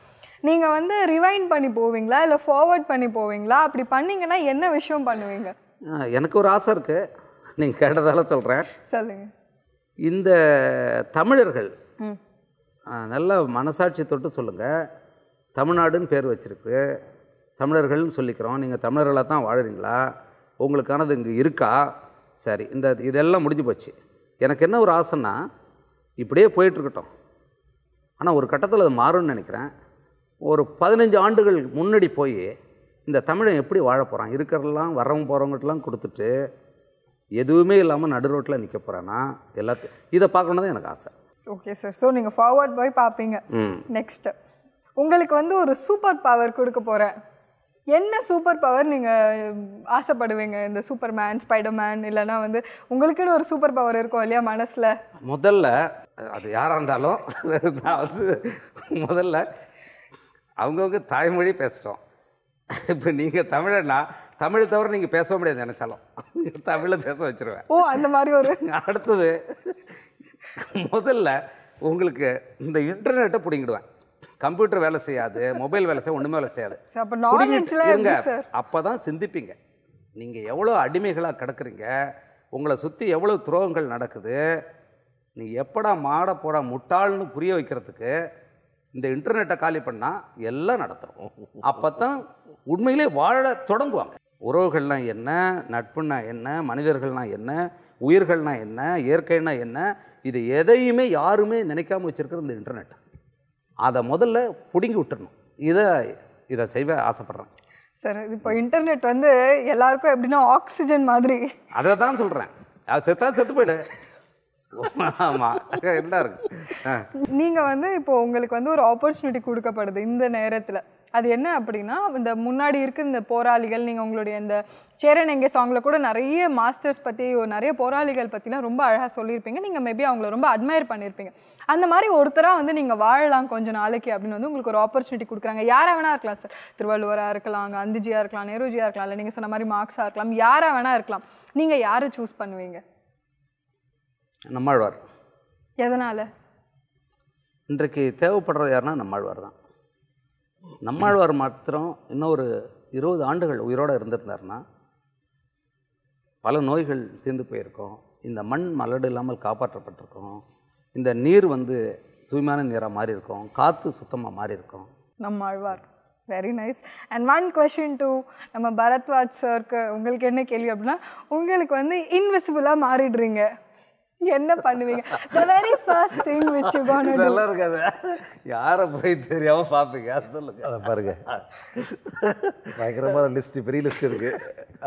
நீங்கள் வந்து ரிவைண்ட் பண்ணி போவீங்களா இல்லை ஃபார்வர்ட் பண்ணி போவீங்களா? அப்படி பண்ணிங்கன்னா என்ன விஷயம் பண்ணுவீங்க? எனக்கு ஒரு ஆசை இருக்குது, நீங்கள் கேட்டதால சொல்கிறேன். சொல்லுங்கள். இந்த தமிழர்கள் நல்லா மனசாட்சி தொட்டு சொல்லுங்கள், தமிழ்நாடுன்னு பேர் வச்சுருக்கு, தமிழர்கள்னு சொல்லிக்கிறோம், நீங்கள் தமிழர்களாக தான் வாழுறீங்களா, உங்களுக்கானது இங்கே இருக்கா? சரி, இந்த இதெல்லாம் முடிஞ்சு போச்சு. எனக்கு என்ன ஒரு ஆசைன்னா, இப்படியே போயிட்டுருக்கட்டும். ஆனால் ஒரு கட்டத்தில் அது மாறும்னு நினைக்கிறேன். ஒரு 15 ஆண்டுகள் முன்னாடி போய் இந்த தமிழன் எப்படி வாழ போகிறான், இருக்கிறதெல்லாம் வரவங்க போகிறவங்கட்டெல்லாம் கொடுத்துட்டு எதுவுமே இல்லாமல் நடு ரோட்டில் நிற்க போகிறான்னா எல்லாத்தையும் இதை பார்க்கணும் தான் எனக்கு ஆசை. ஓகே சார், ஸோ நீங்கள் ஃபார்வர்ட் போய் பார்ப்பீங்க. நெக்ஸ்ட்டு உங்களுக்கு வந்து ஒரு சூப்பர் பவர் கொடுக்க போகிறேன், என்ன சூப்பர் பவர் நீங்கள் ஆசைப்படுவீங்க? இந்த சூப்பர் மேன், ஸ்பைடர் மேன் இல்லைன்னா வந்து உங்களுக்குன்னு ஒரு சூப்பர் பவர் இருக்கும் இல்லையா மனசில்? முதல்ல அது யாராக இருந்தாலும் நான் வந்து முதல்ல அவங்கவுங்க தாய்மொழி பேசிட்டோம். இப்போ நீங்கள் தமிழன்னா தமிழ் தவிர நீங்கள் பேச முடியாது, நினச்சாலும் தமிழில் பேச வச்சுருவேன். ஓ, அந்த மாதிரி ஒரு அடுத்தது முதல்ல உங்களுக்கு இந்த இன்டர்நெட்டை பிடிங்கிடுவேன். கம்ப்யூட்டர் வேலை செய்யாது, மொபைல் வேலை செய்யாது, ஒன்றுமே வேலை செய்யாது. அப்போ தான் சிந்திப்பீங்க. நீங்கள் எவ்வளோ அடிமைகளாக கிடக்குறீங்க, உங்களை சுற்றி எவ்வளோ துரோகங்கள் நடக்குது, நீங்கள் எப்படா மாட போட முட்டாள்னு புரிய வைக்கிறதுக்கு இந்த இன்டர்நெட்டை காலி பண்ணால் எல்லாம் நடத்துகிறோம். அப்போ தான் உண்மையிலே வாழ தொடங்குவாங்க. உறவுகள்னால் என்ன, நட்புன்னா என்ன, மனிதர்கள்னால் என்ன, உயிர்கள்னா என்ன, இயற்கைன்னா என்ன, இது எதையுமே யாருமே நினைக்காமல் வச்சுருக்கிற இந்த இன்டர்நெட், அதை முதல்ல பிடுங்கி விட்டுறணும். இதை செய்ய ஆசைப்பட்றேன் சார். இப்போ இன்டர்நெட் வந்து எல்லாருக்கும் எப்படின்னா ஆக்சிஜன் மாதிரி. அதை தான் சொல்கிறேன், அது செத்து போயிடு. ஆமாம், என்ன இருக்கு. நீங்கள் வந்து இப்போ உங்களுக்கு வந்து ஒரு ஆப்பர்ச்சுனிட்டி கொடுக்கப்படுது இந்த நேரத்தில், அது என்ன அப்படின்னா இந்த முன்னாடி இருக்கிற இந்த போராளிகள், நீங்கள் உங்களுடைய இந்த சேரன் எங்கே சாங்கில் கூட நிறைய மாஸ்டர்ஸ் பற்றி நிறைய போராளிகள் பற்றிலாம் ரொம்ப அழகாக சொல்லியிருப்பீங்க. நீங்கள் மேபி அவங்கள ரொம்ப அட்மையர் பண்ணியிருப்பீங்க. அந்த மாதிரி ஒருத்தராக வந்து நீங்கள் வாழலாம் கொஞ்சம் நாளைக்கு அப்படின்னு வந்து உங்களுக்கு ஒரு ஆப்பர்ச்சுனிட்டி கொடுக்குறாங்க. யாராக வேணா இருக்கலாம் சார், திருவள்ளுவராக இருக்கலாம், காந்திஜியாக இருக்கலாம், நேருஜியாக இருக்கலாம், இல்லை நீங்கள் சொன்ன மாதிரி மார்க்ஸாக இருக்கலாம், யாராக வேணா இருக்கலாம். நீங்கள் யாரை சூஸ் பண்ணுவீங்க? நம்மாழ்வார். எதனால்? இன்றைக்கு தேவைப்படுறது யாருன்னா நம்மாழ்வார் தான். நம்மாழ்வார் மாத்திரம் இன்னொரு 20 ஆண்டுகள் உயிரோடு இருந்திருந்தார்னா பல நோய்கள் தீர்ந்து போயிருக்கோம், இந்த மண் மலடு இல்லாமல் காப்பாற்றப்பட்டிருக்கோம், இந்த நீர் வந்து தூய்மையான நீராக மாறி இருக்கும், காற்று சுத்தமாக மாறி இருக்கும். Nammalvar. Very nice. And one question to நம்ம பரத்வாஜ் சார்க்கு, உங்களுக்கு என்ன கேள்வி அப்படின்னா, உங்களுக்கு வந்து இன்விசிபிளாக மாறிடுறீங்க, என்ன பண்ணுவீங்க? The very first thing which you gonna do. நல்லா இருக்காது, யாரை போய் தெரியாமல் பார்ப்பீங்க, அதை சொல்லுங்க. அதை பாருங்க, பயங்கரமான லிஸ்ட், பெரிய லிஸ்ட் இருக்குது.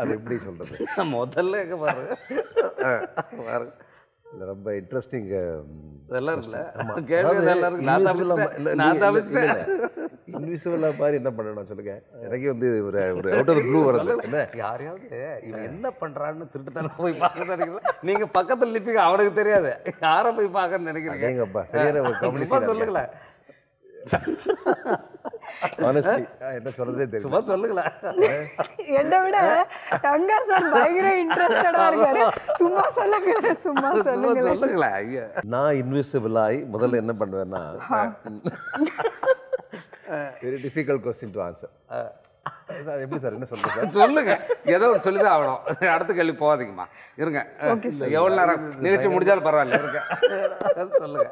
அது எப்படி சொல்கிறது, முதல்ல எங்கே பாருங்க பாருங்க, இல்லை ரொம்ப இன்ட்ரெஸ்டிங். இதெல்லாம் இருக்குல்ல கேள்வி, இன்விசிபிளாக மாதிரி என்ன பண்ணணும் சொல்லுங்க. எனக்கு வந்து ஒரு ஒரு அவுட் ஆஃப் ப்ளூ வருது, என்ன யாரையாவது இவன் என்ன பண்ணுறான்னு திருட்டுத்தானே போய் பார்க்க நினைக்கிறேன். நீங்கள் பக்கத்தில் நிற்பீங்க, அவனுக்கு தெரியாது, யாரை போய் பார்க்கன்னு நினைக்கிறீங்க? எங்கப்பா கம்யூனிப்பா சொல்லுங்களா, என்ன சொல்றதே தெரியும், சொல்லுங்களா. என்னை விட தங்கர் சார் பயங்கர இன்ட்ரெஸ்டடா இருக்காரு. சும்மா சொல்லுங்க, சும்மா சொல்லுங்களா. நான் இன்விசிபிளாய் முதல்ல என்ன பண்ணுவேன்னா, very difficult question to answer. எப்படி சார் என்ன சொல்லுங்க சொல்லுங்க, ஏதோ ஒன்று சொல்லிதான் ஆகணும். அடுத்த கேள்வி போகாதீங்கம்மா, இருங்க. எவ்வளோ நேரம் நிகழ்ச்சி முடிஞ்சாலும் பரவாயில்ல, இருங்க சொல்லுங்க.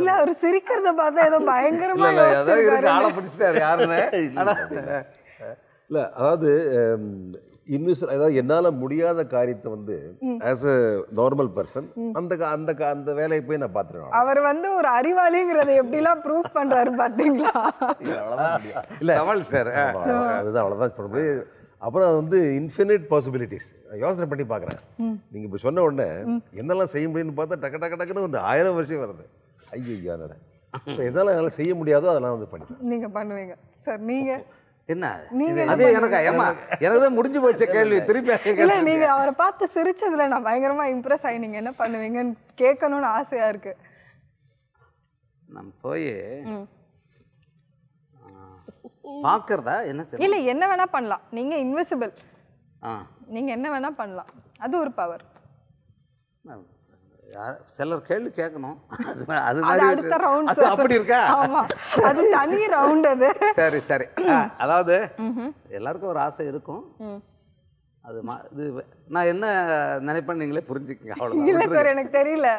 இல்லை, அவர் சிரிக்கிறத பார்த்தா ஏதோ பயங்கரமா ஏதோ இருக்கு, ஆளை பிடிச்சிட்டாரு யாருன்னு. இல்லை, அதாவது அதாவது என்னால் முடியாத காரியத்தை வந்து ஆஸ் அ நார்மல் பர்சன் அந்த அந்த அந்த வேலையை போய் நான் பார்த்துருவேன். அவர் வந்து ஒரு அறிவாளிங்கிறத எப்படிலாம் ப்ரூவ் பண்ணுறாரு பார்த்தீங்களா? இல்லை சார், அதுதான் அவ்வளோதான் சொல்ல முடியாது. அப்புறம் வந்து இன்ஃபினிட் பாசிபிலிட்டிஸ் யோசனை பண்ணி பார்க்குறேன். நீங்கள் இப்போ சொன்ன உடனே என்னெல்லாம் செய்ய முடியும்னு பார்த்தா டக்கு டக்கு டக்குன்னு வந்து 1000 வருஷம் வருது. ஐயோ, அதனால் ஸோ எதனால் என்னால் செய்ய முடியாதோ அதெல்லாம் வந்து பண்ணிக்கலாம். நீங்கள் பண்ணுவீங்க சார், நீங்கள் என்ன? அதே எனக்கு எனக்குதான் முடிஞ்சு போச்ச கேள்வி திருப்பி. இல்லை, நீங்கள் அவரை பார்த்து சிரிச்சதில் நான் பயங்கரமாக இம்ப்ரெஸ் ஆகி நீங்கள் என்ன பண்ணுவீங்கன்னு கேட்கணும்னு ஆசையாக இருக்கு. நம்ம போய் பார்க்கறதா என்ன? இல்லை, என்ன வேணால் பண்ணலாம். நீங்கள் இன்விசிபிள், நீங்கள் என்ன வேணால் பண்ணலாம், அது ஒரு பவர். சிலர் கேள்வி கேட்கணும், அது அடுத்த ரவுண்ட் அப்படி இருக்கா? அது தனி ரவுண்ட் அது. சரி சரி, அதாவது எல்லாருக்கும் ஒரு ஆசை இருக்கும். அது இது நான் என்ன நினைப்பேன் நீங்களே புரிஞ்சுக்கங்க, அவ்வளோ. இல்லை சார், எனக்கு தெரியல.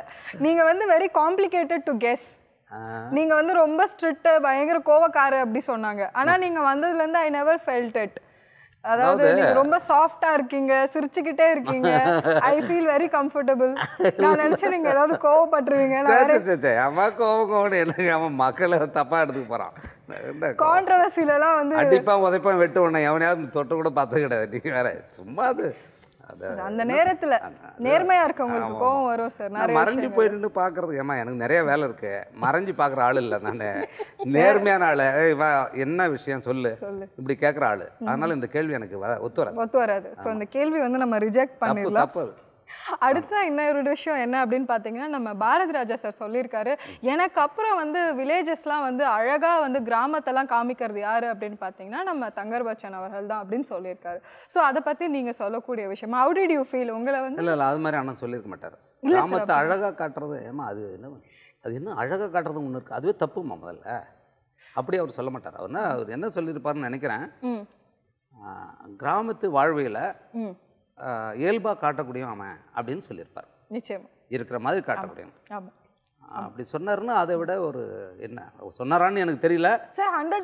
நீங்கள் வந்து வெரி காம்ப்ளிகேட்டட் டு கெஸ். நீங்கள் வந்து ரொம்ப ஸ்ட்ரிக்ட், பயங்கர கோவக்காரர் அப்படி சொன்னாங்க. ஆனால் நீங்கள் வந்ததுலேருந்து ஐ நெவர் ஃபெல்ட் இட். அதாவது நீங்க ரொம்ப சாஃப்ட்டா இருக்கீங்க, சிரிச்சிட்டே இருக்கீங்க. I feel very comfortable. நான் நினைச்சேன் நீங்க ஏதாவது கோவப்படுவீங்க. அவன் கோவம் எனக்கு அவன் மக்களை தப்பா எடுத்துக்க போறான். கான்ட்ரவர்சிலலாம் வந்து அடிப்பான் உதைப்பான் வெட்டு உடனே எவனையாவது தொட்டு கூட பார்த்து கிடையாது. நீ வேற சும்மா அது அந்த நேரத்துல நேர்மையா இருக்கவங்களுக்கு கோவம் வரும் சார். மறைஞ்சு போயிருந்து பாக்குறது ஏமா எனக்கு நிறைய வேலை இருக்கு, மறைஞ்சு பாக்குற ஆள் இல்லை நானு, நேர்மையான ஆளு. என்ன விஷயம் சொல்லு இப்படி கேட்குற ஆளு. அதனால இந்த கேள்வி எனக்கு ஒத்து வராது. ஸோ இந்த கேள்வி வந்து நம்ம ரிஜெக்ட் பண்ணிடலாம். அடுத்ததான் இன்னொரு விஷயம் என்ன அப்படின்னு பார்த்தீங்கன்னா, நம்ம பாரத் ராஜா சார் சொல்லியிருக்காரு, எனக்கு அப்புறம் வந்து வில்லேஜஸ்லாம் வந்து அழகாக வந்து கிராமத்தெல்லாம் காமிக்கிறது யார் அப்படின்னு பார்த்தீங்கன்னா நம்ம தங்கர் பச்சன் அவர்கள் தான் அப்படின்னு சொல்லியிருக்காரு. ஸோ அதை பற்றி நீங்கள் சொல்லக்கூடிய விஷயம் ஹவு டிட் யூ ஃபீல்? உங்களை வந்து இல்லை இல்லை அது மாதிரி ஆனால் சொல்லியிருக்க மாட்டார். கிராமத்தை அழகாக காட்டுறது ஏமா அது என்ன அழகாக காட்டுறது ஒன்று இருக்குது, அதுவே தப்புமா முதல்ல. அப்படியே அவர் சொல்ல மாட்டார். அவர்னா அவர் என்ன சொல்லியிருப்பாருன்னு நினைக்கிறேன், கிராமத்து வாழ்வியில் இயல்பாக காட்டக்கூடியவன் அவன் அப்படின்னு சொல்லியிருப்பார். நிச்சயம் இருக்கிற மாதிரி காட்டக்கூடியவன். ஆமாம் அப்படி சொன்னார்னா அதை விட ஒரு என்ன சொன்னாரான்னு எனக்கு தெரியல.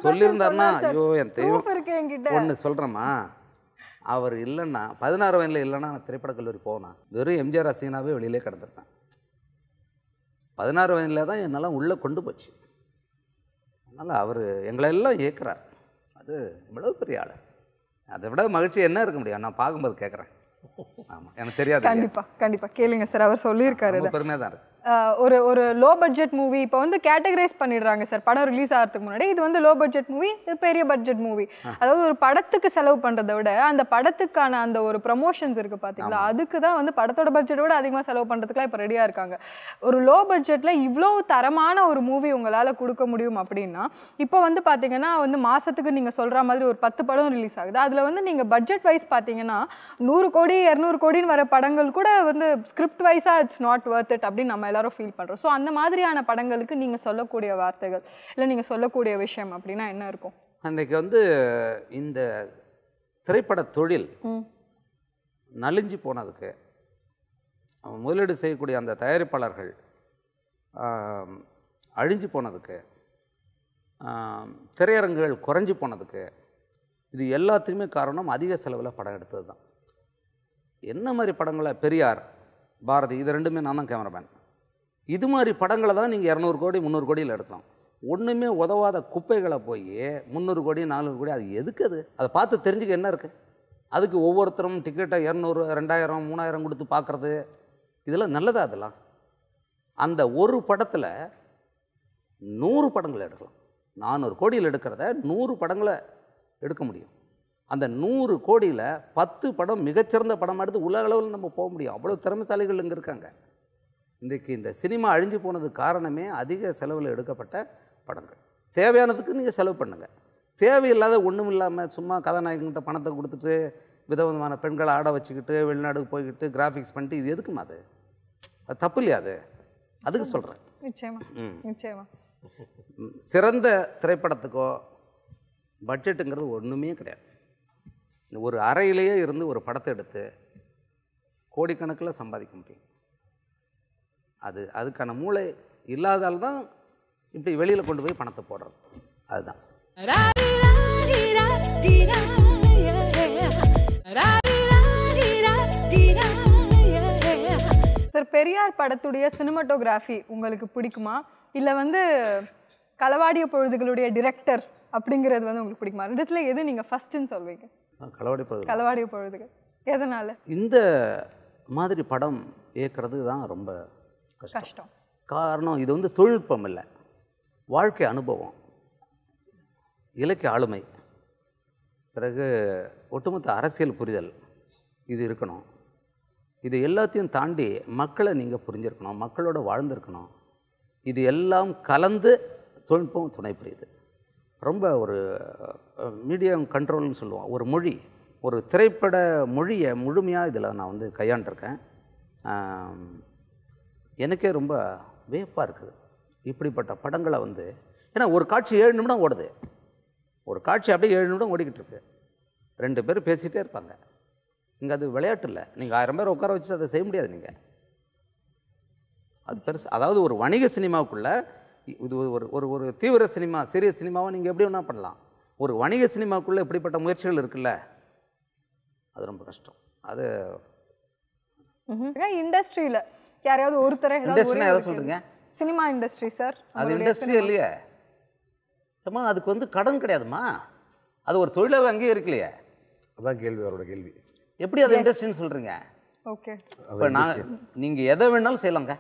சொல்லியிருந்தாருன்னா ஐயோ என் தெய்வம் ஒன்று சொல்கிறேம்மா. அவர் இல்லைன்னா 16 வயதில் இல்லைன்னா நான் திரைப்படக் கல்லூரி போனேன். வெறும் எம்ஜிஆர் ரசிகனாகவே வெளியிலே கிடந்திருப்பேன். 16 வயதில் தான் என்னெல்லாம் உள்ளே கொண்டு போச்சு. அதனால் அவர் எங்களெல்லாம் ஏற்கிறார். அது இவ்வளவு பெரிய ஆள். அதை விட மகிழ்ச்சி என்ன இருக்க முடியும்? நான் பார்க்கும்போது கேட்குறேன். ஆமாம் எனக்கு தெரியாது. கண்டிப்பாக கேளுங்க சார். அவர் சொல்லியிருக்காரு பெருமையாக தான் இருக்கு. ஒரு லோ பட்ஜெட் மூவி இப்போ வந்து கேட்டகரைஸ் பண்ணிடுறாங்க சார். படம் ரிலீஸ் ஆகிறதுக்கு முன்னாடி இது வந்து லோ பட்ஜெட் மூவி, இது பெரிய பட்ஜெட் மூவி. அதாவது ஒரு படத்துக்கு செலவு பண்ணுறதை விட அந்த படத்துக்கான அந்த ஒரு ப்ரமோஷன்ஸ் இருக்குது பார்த்தீங்களா, அதுக்கு தான் வந்து படத்தோட பட்ஜெட்டை விட அதிகமாக செலவு பண்ணுறதுக்குலாம் இப்போ ரெடியாக இருக்காங்க. ஒரு லோ பட்ஜெட்டில் இவ்வளோ தரமான ஒரு மூவி உங்களால் கொடுக்க முடியும் அப்படின்னா, இப்போ வந்து பார்த்தீங்கன்னா வந்து மாதத்துக்கு நீங்கள் சொல்கிற மாதிரி ஒரு 10 படம் ரிலீஸ் ஆகுது. அதில் வந்து நீங்கள் பட்ஜெட் வைஸ் பார்த்தீங்கன்னா 100 கோடி 200 கோடின்னு வர படங்கள் கூட வந்து ஸ்கிரிப்ட் வைஸாக இட்ஸ் நாட் வர்த் இட் அப்படின்னு நம்ம எல்லாரும் ஃபீல் பண்றோம். சோ அந்த மாதிரியான படங்களுக்கு நீங்க சொல்லக்கூடிய வார்த்தைகள் இல்லை நீங்க சொல்லக்கூடிய விஷயம் அப்படின்னா என்ன இருக்கும்? அன்னைக்கு வந்து இந்த திரைப்பட தொழில் நலிஞ்சு போனதுக்கு முதலீடு செய்யக்கூடிய அந்த தயாரிப்பாளர்கள் அழிஞ்சு போனதுக்கு, திரையரங்குகள் குறைஞ்சி போனதுக்கு, இது எல்லாத்துக்குமே காரணம் அதிக செலவில் படம் எடுத்தது தான். என்ன மாதிரி படங்களை? பெரியார், பாரதி, இது ரெண்டுமே நான் தான் கேமராமேன். இது மாதிரி படங்களை தான் நீங்கள் 200 கோடி 300 கோடியில் எடுத்தோம். ஒன்றுமே உதவாத குப்பைகளை போய் 300 கோடி 400 கோடி அது எதுக்கு? அது அதை பார்த்து தெரிஞ்சுக்க என்ன இருக்குது? அதுக்கு ஒவ்வொருத்தரும் டிக்கெட்டை 200 2,000 3,000 கொடுத்து பார்க்குறது இதெல்லாம் நல்லதா? அதெல்லாம் அந்த ஒரு படத்தில் 100 படங்களை எடுக்கலாம். 400 கோடியில் எடுக்கிறத 100 படங்களை எடுக்க முடியும். அந்த 100 கோடியில் 10 படம் மிகச்சிறந்த படம் எடுத்து உலக அளவில் நம்ம போக முடியும். அவ்வளோ திறமைசாலிகள் இங்கே இருக்காங்க. இன்றைக்கு இந்த சினிமா அழிஞ்சு போனதுக்கு காரணமே அதிக செலவில் எடுக்கப்பட்ட படங்கள். தேவையானதுக்கு நீங்கள் செலவு பண்ணுங்கள். தேவையில்லாத ஒன்றும் இல்லாமல் சும்மா கதாநாயகன்கிட்ட பணத்தை கொடுத்துட்டு விதவிதமான பெண்களை ஆட வச்சுக்கிட்டு வெளிநாடுக்கு போய்கிட்டு கிராஃபிக்ஸ் பண்ணிட்டு இது எதுக்குமா? அது அது தப்பு இல்லையா? அது அதுக்கு சொல்கிறேன். நிச்சயமா சிறந்த திரைப்படத்துக்கோ பட்ஜெட்டுங்கிறது ஒன்றுமே கிடையாது. இந்த ஒரு அறையிலேயே இருந்து ஒரு படத்தை எடுத்து கோடிக்கணக்கில் சம்பாதிக்க முடியும். அதுக்கான மூளை இல்லாதால் தான் இப்படி வெளியில் கொண்டு போய் பணத்தை போடுறது. அதுதான் சார். பெரியார் படத்துடைய சினிமாட்டோகிராஃபி உங்களுக்கு பிடிக்குமா, இல்லை வந்து களவாடிய பொழுதுகளுடைய டிரெக்டர் அப்படிங்கிறது வந்து உங்களுக்கு பிடிக்குமா? இடத்துல எது நீங்கள் ஃபஸ்ட்டுன்னு சொல்வீங்க? களவாடிய பொழுதுகள். எதனால்? இந்த மாதிரி படம் இயக்கிறது தான் ரொம்ப கஷ்டம். காரணம் இது வந்து தொழில்நுட்பம் இல்லை, வாழ்க்கை அனுபவம், இலக்கிய ஆளுமை, பிறகு ஒட்டுமொத்த அரசியல் புரிதல் இது இருக்கணும். இது எல்லாத்தையும் தாண்டி மக்களை நீங்கள் புரிஞ்சிருக்கணும், மக்களோட வாழ்ந்திருக்கணும். இது எல்லாம் கலந்து தொழில்நுட்பம் துணை புரியுது. ரொம்ப ஒரு மீடியம் கண்ட்ரோல்னு சொல்லுவோம். ஒரு மொழி, ஒரு திரைப்பட மொழியை முழுமையாக இதில் நான் வந்து கையாண்டிருக்கேன். எனக்கே ரொம்ப வியப்பாக இருக்குது இப்படிப்பட்ட படங்களை வந்து. ஏன்னா ஒரு காட்சி 7 நிமிடம் ஓடுது. ஒரு காட்சி அப்படியே 7 நிமிடம் ஓடிக்கிட்டு இருக்கு. 2 பேர் பேசிகிட்டே இருப்பாங்க. இங்கே அது விளையாட்டு இல்லை. நீங்கள் 1000 பேர் உட்கார வச்சுட்டு அதை செய்ய முடியாது. நீங்கள் அது பெருசு. அதாவது ஒரு வணிக சினிமாவுக்குள்ளே இது ஒரு ஒரு ஒரு தீவிர சினிமா, சீரியஸ் சினிமாவை நீங்கள் எப்படி ஒன்றா பண்ணலாம். ஒரு வணிக சினிமாவுக்குள்ளே இப்படிப்பட்ட முயற்சிகள் இருக்குல்ல, அது ரொம்ப கஷ்டம். அது இண்டஸ்ட்ரியில் யாரையாவது ஒருத்தரை எதாவது சொல்லுங்க. சினிமா இண்டஸ்ட்ரி சார், அது இண்டஸ்ட்ரி இல்லையே அம்மா, அதுக்கு வந்து கடன் கிடையாதுமா, அது ஒரு தொழிலாக அங்கேயே இருக்குல்லையே. அதான் கேள்வி, அவரோட கேள்வி எப்படி அது இண்டஸ்ட்ரின்னு சொல்கிறீங்க. ஓகே, இப்போ நான் நீங்கள் எதை வேணாலும் செய்யலாங்க.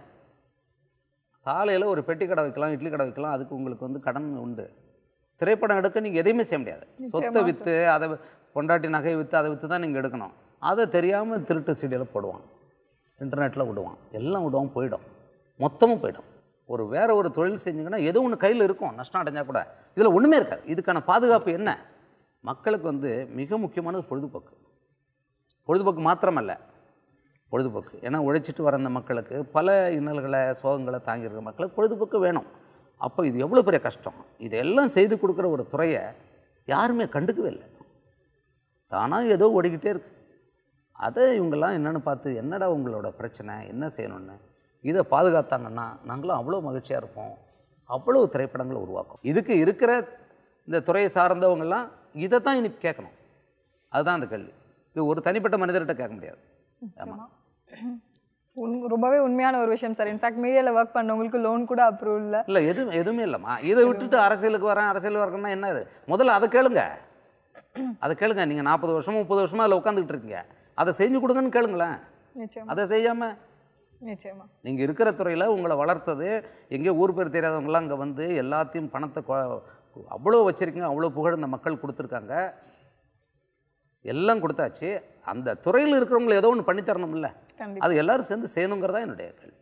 சாலையில் ஒரு பெட்டி கடை வைக்கலாம், இட்லி கடை வைக்கலாம், அதுக்கு உங்களுக்கு வந்து கடன் உண்டு. திரைப்படம் எடுக்க நீங்கள் எதையுமே செய்ய முடியாது. சொத்தை விற்று, அதை கொண்டாட்டி நகையை விற்று, அதை விற்று தான் நீங்கள் எடுக்கணும். அதை தெரியாமல் திருட்டு சீடியில் போடுவான், இன்டர்நெட்டில் விடுவான், எல்லாம் விடுவான், போயிடும், மொத்தமும் போயிடும். ஒரு வேறு ஒரு தொழில் செஞ்சிங்கன்னா ஏதோ ஒன்று கையில் இருக்கும், நஷ்டம் அடைஞ்சால் கூட. இதில் ஒன்றுமே இருக்காது. இதுக்கான பாதுகாப்பு என்ன? மக்களுக்கு வந்து மிக முக்கியமானது பொழுதுபோக்கு. பொழுதுபோக்கு மாத்திரமல்ல, பொழுதுபோக்கு ஏன்னா உழைச்சிட்டு வர அந்த மக்களுக்கு, பல இன்னல்களை சோகங்களை தாங்கியிருக்க மக்களுக்கு பொழுதுபோக்கு வேணும். அப்போ இது எவ்வளோ பெரிய கஷ்டம். இதெல்லாம் செய்து கொடுக்குற ஒரு துறையை யாருமே கண்டுக்கவே இல்லை. தானாக ஏதோ ஓடிக்கிட்டே இருக்கு. அதை இவங்கெல்லாம் என்னென்னு பார்த்து என்னடா உங்களோட பிரச்சனை, என்ன செய்யணும்னு இதை பாதுகாத்தாங்கன்னா நாங்களும் அவ்வளோ மகிழ்ச்சியாக இருப்போம், அவ்வளோ திரைப்படங்களை உருவாக்கும். இதுக்கு இருக்கிற இந்த துறையை சார்ந்தவங்கெல்லாம் இதை தான் இனி கேட்கணும். அதுதான் அந்த கேள்வி. இது ஒரு தனிப்பட்ட மனிதர்கிட்ட கேட்க முடியாது. ஆமாம், ரொம்பவே உண்மையான ஒரு விஷயம் சார். இன்ஃபேக்ட் மீடியாவில் ஒர்க் பண்ணவங்களுக்கு லோன் கூட அப்ரூவல் இல்லை, இல்லை எதுவுமே இல்லைம்மா. இதை விட்டுட்டு அரசியலுக்கு வரேன், அரசியலுக்கு வரணும்னா என்ன? இது முதல்ல அதை கேளுங்க, அதை கேளுங்க. நீங்கள் 40 வருஷமும் 30 வருஷமாக அதில் உட்காந்துக்கிட்டு இருக்கீங்க, அதை செஞ்சு கொடுங்கன்னு கேளுங்களேன். அதை செய்யாமல் நிச்சயமாக நீங்கள் இருக்கிற துறையில் உங்களை வளர்த்தது, எங்கேயோ ஊர் பேர் தெரியாதவங்களாம் அங்கே வந்து எல்லாத்தையும் பணத்தை அவ்வளோ வச்சுருக்கீங்க, அவ்வளோ புகழ் இந்த மக்கள் கொடுத்துருக்காங்க, எல்லாம் கொடுத்தாச்சு. அந்த துறையில் இருக்கிறவங்களை ஏதோ ஒன்று பண்ணித்தரணும்ல, அது எல்லாரும் சேர்ந்து செய்யணுங்கிறதா என்னுடைய கேள்வி.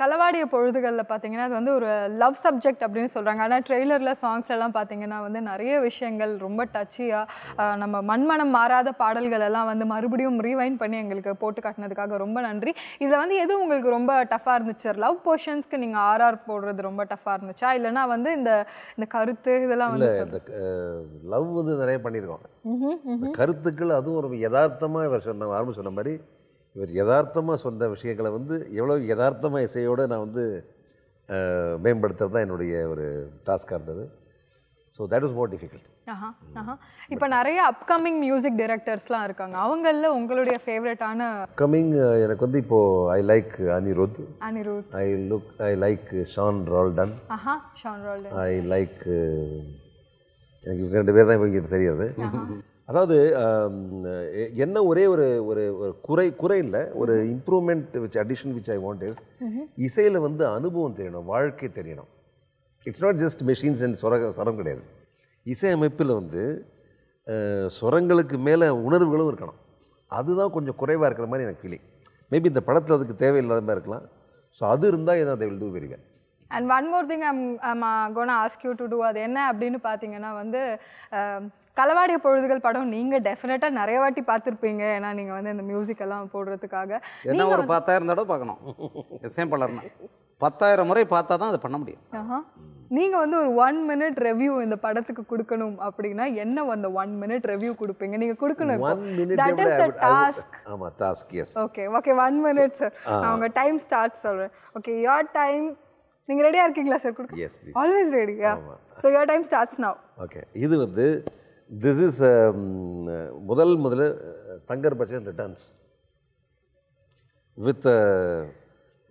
களவாடிய பொழுதுகளில் பார்த்தீங்கன்னா அது வந்து ஒரு லவ் சப்ஜெக்ட் அப்படின்னு சொல்கிறாங்க. ஆனால் ட்ரெய்லரில் சாங்ஸ்லாம் பார்த்தீங்கன்னா வந்து நிறைய விஷயங்கள் ரொம்ப டச்சியாக, நம்ம மண்மனம் மாறாத பாடல்கள் எல்லாம் வந்து மறுபடியும் ரீவைண்ட் பண்ணி எங்களுக்கு போட்டு காட்டினதுக்காக ரொம்ப நன்றி. இதில் வந்து எது உங்களுக்கு ரொம்ப டஃபாக இருந்துச்சு? லவ் போர்ஷன்ஸ்க்கு நீங்கள் RR போடுறது ரொம்ப டஃபாக இருந்துச்சா, இல்லைனா வந்து இந்த கருத்து இதெல்லாம் வந்து லவ் வந்து நிறைய பண்ணியிருக்கோம். கருத்துக்கள் அதுவும் ஒரு யதார்த்தமாக இவர் சொன்ன ஆரம்பம் சொன்ன மாதிரி இவர் யதார்த்தமாக சொன்ன விஷயங்களை வந்து எவ்வளோ யதார்த்தமாக இசையோடு நான் வந்து மேம்படுத்துறது தான் என்னுடைய ஒரு டாஸ்காக இருந்தது. So that is more difficult. இப்போ நிறைய அப்கமிங் மியூசிக் டைரக்டர்ஸ்லாம் இருக்காங்க, அவங்களில் உங்களுடைய ஃபேவரட்டான அப்கமிங்? எனக்கு வந்து இப்போது I like Anirudh, I like Sean Roldan, I like, எனக்கு இவங்க 2 பேர் தான் இவங்க தெரியாது. அதாவது என்ன ஒரே ஒரு ஒரு ஒரு குறை இல்லை, ஒரு improvement which addition which I want is இசையில் வந்து அனுபவம் தெரியணும், வாழ்க்கை தெரியணும். It's not just machines and சொரம் கிடையாது. இசையமைப்பில் வந்து சொரங்களுக்கு மேலே உணர்வுகளும் இருக்கணும். அதுதான் கொஞ்சம் குறைவாக இருக்கிற மாதிரி எனக்கு ஃபீலிங். மேபி இந்த படத்தில் அதுக்கு தேவையில்லாத மாதிரி இருக்கலாம். ஸோ அது இருந்தால் இதை அதை விழுது பெரிய. And one more thing I'm going to ask you to do, அது என்ன அப்படின்னு பார்த்தீங்கன்னா வந்து களவாடிய பொழுதுகள் படம் நீங்கள் டெஃபினட்டாக நிறைய வாட்டி பார்த்துருப்பீங்க. ஏன்னா நீங்கள் வந்து இந்த மியூசிக்கெல்லாம் போடுறதுக்காக ஏன்னா ஒரு 10,000 தடவை பார்க்கணும். சேம் பண்ணலாம், 10,000 முறை பார்த்தா தான் அதை பண்ண முடியும். நீங்கள் வந்து ஒரு 1 minute ரிவ்யூ இந்த படத்துக்கு கொடுக்கணும் அப்படின்னா என்ன அந்த 1 minute ரிவ்யூ கொடுப்பீங்க? நீங்கள் கொடுக்கணும். ஆமாம், task. Yes, okay okay, 1 minute sir. அவங்க டைம் ஸ்டார்ட் சொல்கிறேன். Okay, your time. நீங்கள் ரெடியாக இருக்கீங்களா சார்? கொடுக்க. எஸ், ஆல்வேஸ் ரெடியா. So your time starts now. Okay, இது வந்து திஸ் இஸ் முதல்ல தங்கர் பச்சன் ரிட்டர்ன்ஸ்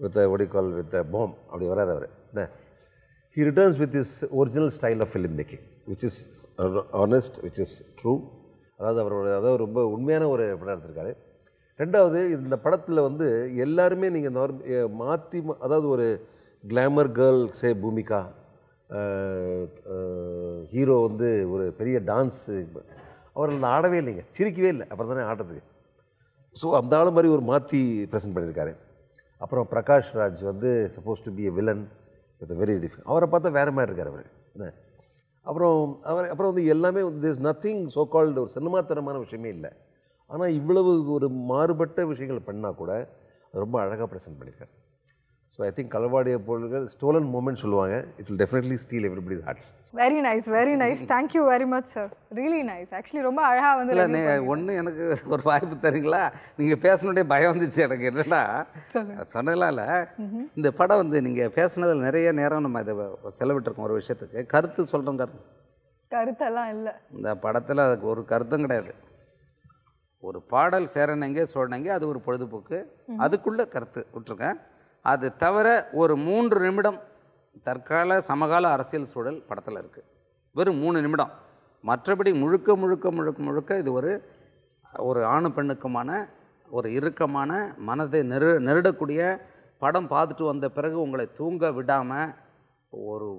வித் ஒடிகால் வித் பாம் அப்படி வராது அவர். என்ன he returns with is original style of film making which is honest, which is true. அதாவது அவரோட அதாவது ரொம்ப உண்மையான ஒரு படம் எடுத்திருக்காரு. ரெண்டாவது, இந்த படத்தில் வந்து எல்லாருமே நீங்கள் மாற்றி அதாவது ஒரு glamour girl say Bhumika, hero வந்து ஒரு பெரிய டான்ஸு, அவர்கள் ஆடவே இல்லைங்க, சிரிக்கவே இல்லை, அப்புறம் தானே ஆடுறதுக்கு. ஸோ அந்த ஆள் மாதிரி ஒரு மாற்றி ப்ரெசென்ட் பண்ணியிருக்காரு. அப்புறம் பிரகாஷ் ராஜ் வந்து suppose to be a villain with very difficult, அவரை பார்த்தா வேறு மாதிரி இருக்கார் அவர். என்ன அப்புறம் வந்து எல்லாமே வந்து திஸ் நத்திங் ஸோ கால்டு ஒரு சினிமாத்தனமான விஷயமே இல்லை. ஆனால் இவ்வளவு ஒரு மாறுபட்ட விஷயங்கள் பண்ணால் கூட ரொம்ப அழகாக ப்ரெசென்ட் பண்ணியிருக்காரு. So I think Kalavaadiya Pozhuthugal stolen moment சொல்லுவாங்க. It will definitely steal everybody's hearts. Very nice, very nice. Thank you very much sir. Really nice. Actually ரொம்ப அழகா வந்து இல்ல நீ ஒண்ணு எனக்கு ஒரு வாய்ப்பு தரீங்களா? நீங்க பேசணும்டே பயம் வந்துச்சு எனக்கு. என்னடா சொன்னலால இந்த படம் வந்து நீங்க பேசனதுல நிறைய நேரம் நம்ம இத செலவிட்டிருக்கோம் ஒரு விஷயத்துக்கு. கருத்து சொல்றோம், கருத்து கருத்தெல்லாம் இல்லை இந்த படத்தில், அதுக்கு ஒரு கருத்தும் கிடையாது. ஒரு பாடல் சேரணுங்க சொன்னங்க அது ஒரு பொழுதுபோக்கு, அதுக்குள்ளே கருத்து விட்டுருக்கேன். அது தவிர ஒரு 3 நிமிடம் தற்கால சமகால அரசியல் சூழல் படத்தில் இருக்குது, வெறும் 3 நிமிடம். மற்றபடி முழுக்க முழுக்க முழுக்க முழுக்க இது ஒரு ஒரு ஆணு பெண்ணுக்குமான ஒரு இறுக்கமான மனதை நெருடக்கூடிய படம். பார்த்துட்டு வந்த பிறகு உங்களை தூங்க விடாமல் ஒரு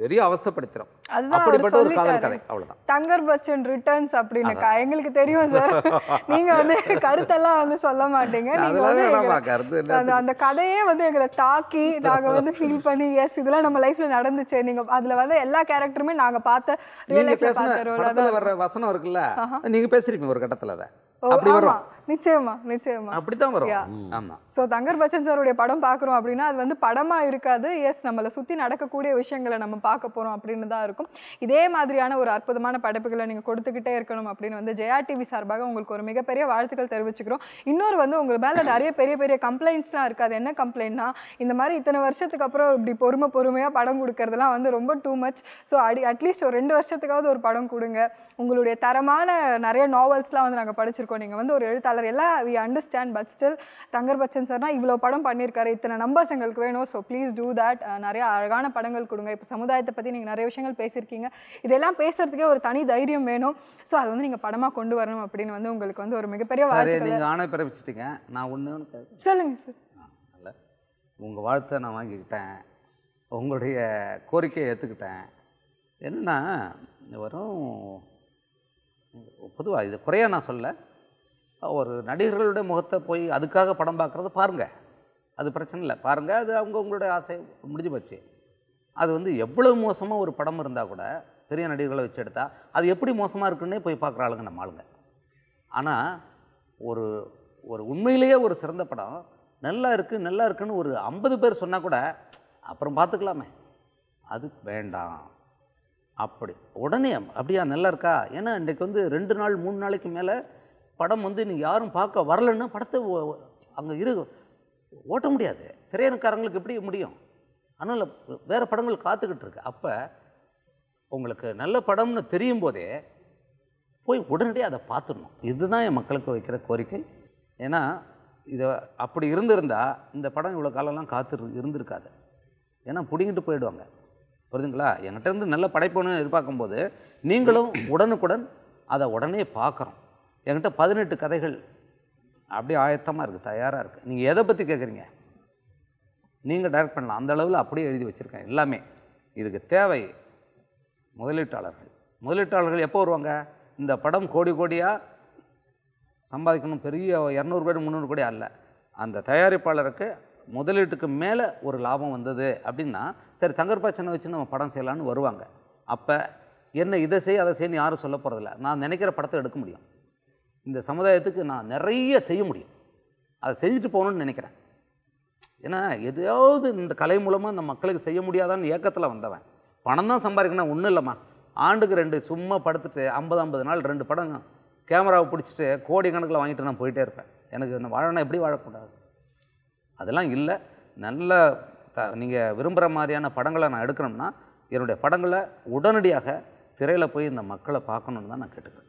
பெரிய அவஸ்தப்படுத்துறோம். அப்படிப்பட்ட ஒரு காதல் கதை அவ்வளவுதான். தங்கர் பச்சன் ரிட்டர்ன்ஸ் அப்படின்னாக்கா எங்களுக்கு தெரியும் சார், நீங்க வந்து கருத்தெல்லாம் வந்து சொல்ல மாட்டீங்க. அந்த கதையே வந்து எங்களை தாக்கி நாங்க வந்து ஃபீல் பண்ணி எஸ் இதெல்லாம் நம்ம லைஃப்ல நடந்துச்சு. நீங்க அதுல வந்து எல்லா கேரக்டருமே நாங்க பார்த்த ரியல் வர்ற வசனம் இருக்குல்ல, நீங்க பேசுறீங்க ஒரு கட்டத்துல அதை அப்படி வரும். நிச்சயமா நிச்சயமா அப்படிதான் வரும். ஆமா. சோ தங்கர் பச்சன் சாருடைய படம் பாக்குறோம் அப்படின்னா அது வந்து படமா இருக்காது, எஸ் நம்மளை சுத்தி நடக்கக்கூடிய விஷயங்களை நம்ம பார்க்க போறோம் அப்படின்னு தான் இருக்கும். இதே மாதிரியான ஒரு அற்புதமான படைப்புகளை நீங்க கொடுத்துக்கிட்டே இருக்கணும் அப்படின்னு வந்து ஜெயா டிவி சார்பாக உங்களுக்கு ஒரு மிகப்பெரிய வாழ்த்துக்கள் தெரிவிச்சுக்கிறோம். இன்னொரு வந்து உங்களுக்கு மேல நிறைய பெரிய பெரிய கம்ப்ளைண்ட்ஸ்லாம் இருக்காது. என்ன கம்ப்ளைண்ட்னா, இந்த மாதிரி இத்தனை வருஷத்துக்கு அப்புறம் இப்படி பொறுமையா படம் கொடுக்கறதுலாம் வந்து ரொம்ப டூ மச். ஸோ அட்லீஸ்ட் ஒரு 2 வருஷத்துக்காவது ஒரு படம் கொடுங்க. உங்களுடைய தரமான நிறைய நாவல்ஸ்லாம் வந்து நாங்கள் படிச்சிருக்கோம். நீங்கள் வந்து ஒரு எழுத்தாளர் எல்லாம் we understand, but still Thangar Bachan சார்னா இவ்வளோ படம் பண்ணியிருக்காரு, இத்தனை நம்பர்ஸ் எங்களுக்கு வேணும். So please do that. நிறைய அழகான படங்கள் கொடுங்க. இப்போ சமுதாயத்தை பற்றி நீங்கள் நிறைய விஷயங்கள் பேசியிருக்கீங்க. இதெல்லாம் பேசுறதுக்கே ஒரு தனி தைரியம் வேணும். ஸோ அது வந்து நீங்கள் படமாக கொண்டு வரணும் அப்படின்னு வந்து உங்களுக்கு வந்து ஒரு மிகப்பெரிய வாழ்த்து. ஆணை பிறப்பிச்சிட்டீங்க, நான் ஒன்று சொல்லுங்க சார். இல்லை, உங்கள் வாழ்த்தை நான் வாங்கிக்கிட்டேன், உங்களுடைய கோரிக்கையை ஏற்றுக்கிட்டேன். என்னன்னா வரும் பொதுவாக இது குறையா நான் சொல்ல, ஒரு நடிகர்களுடைய முகத்தை போய் அதுக்காக படம் பார்க்குறது பாருங்கள், அது பிரச்சனை இல்லை பாருங்கள், அது அவங்கவுங்களுடைய ஆசை முடிஞ்சு போச்சு. அது வந்து எவ்வளோ மோசமாக ஒரு படம் இருந்தால் கூட பெரிய நடிகர்களை வச்சு எடுத்தால் அது எப்படி மோசமாக இருக்குன்னே போய் பார்க்குற ஆளுங்க நம்ம ஆளுங்க. ஆனால் ஒரு ஒரு உண்மையிலேயே ஒரு சிறந்த படம் நல்லா இருக்குது நல்லா இருக்குன்னு ஒரு 50 பேர் சொன்னால் கூட அப்புறம் பார்த்துக்கலாமே, அது வேண்டாம். அப்படி உடனே அப்படியா நல்லா இருக்கா, ஏன்னா இன்றைக்கு வந்து 2 நாள் 3 நாளைக்கு மேலே படம் வந்து நீங்கள் யாரும் பார்க்க வரலன்னா படத்தை அங்கே ஓட்ட முடியாது. திரையரங்குக்காரங்களுக்கு எப்படி முடியும்? அதனால் வேறு படங்கள் காத்துக்கிட்டு இருக்கு. அப்போ உங்களுக்கு நல்ல படம்னு தெரியும் போதே போய் உடனடியாக அதை பார்த்துடணும். இதுதான் என் மக்களுக்கு வைக்கிற கோரிக்கை. ஏன்னா இதை அப்படி இருந்திருந்தால் இந்த படம் இவ்வளோ காலம்லாம் காத்து இருந்திருக்காது. ஏன்னா பிடிங்கிட்டு போயிடுவாங்க, புரியுதுங்களா? என்கிட்ட இருந்து நல்ல படைப்புன்னு எதிர்பார்க்கும்போது நீங்களும் உடனுக்குடன் அதை உடனே பார்க்குறோம். என்கிட்ட 18 கதைகள் அப்படியே ஆயத்தமாக இருக்குது, தயாராக இருக்குது. நீங்கள் எதை பற்றி கேட்குறீங்க? நீங்கள் டைரக்ட் பண்ணலாம் அந்த அளவில் அப்படியே எழுதி வச்சுருக்கேன் எல்லாமே. இதுக்கு தேவை முதலீட்டாளர்கள். முதலீட்டாளர்கள் எப்போ வருவாங்க? இந்த படம் கோடி கோடியாக சம்பாதிக்கணும், பெரிய 200 கோடி 300 கோடி அல்ல. அந்த தயாரிப்பாளருக்கு முதலீட்டுக்கு மேலே ஒரு லாபம் வந்தது அப்படின்னா சரி தங்கர் பச்சனை வச்சு நம்ம படம் செய்யலான்னு வருவாங்க. அப்போ என்ன இதை செய் அதை செய்யன்னு யாரும் சொல்ல போகிறதில்ல. நான் நினைக்கிற படத்தை எடுக்க முடியும், இந்த சமுதாயத்துக்கு நான் நிறைய செய்ய முடியும், அதை செஞ்சுட்டு போகணும்னு நினைக்கிறேன். ஏன்னா எதையாவது இந்த கலை மூலமாக இந்த மக்களுக்கு செய்ய முடியாதான்னு ஏக்கத்தில் வந்தவன். பணம் தான் சம்பாதிக்கணும் ஒன்றும் இல்லைம்மா, ஆண்டுக்கு 2 சும்மா படுத்துட்டு 50-50 நாள் 2 படம் கேமராவை பிடிச்சிட்டு கோடிக்கணக்கில் வாங்கிட்டு நான் போயிட்டே இருப்பேன். எனக்கு என்ன வாழணும், எப்படி வாழக்கூடாது? அதெல்லாம் இல்லை. நல்ல நீங்கள் விரும்புகிற மாதிரியான படங்களை நான் எடுக்கணும்னா என்னுடைய படங்களை உடனடியாக திரையில் போய் இந்த மக்களை பார்க்கணுன்னு தான் நான் கேட்டுக்கிறேன்.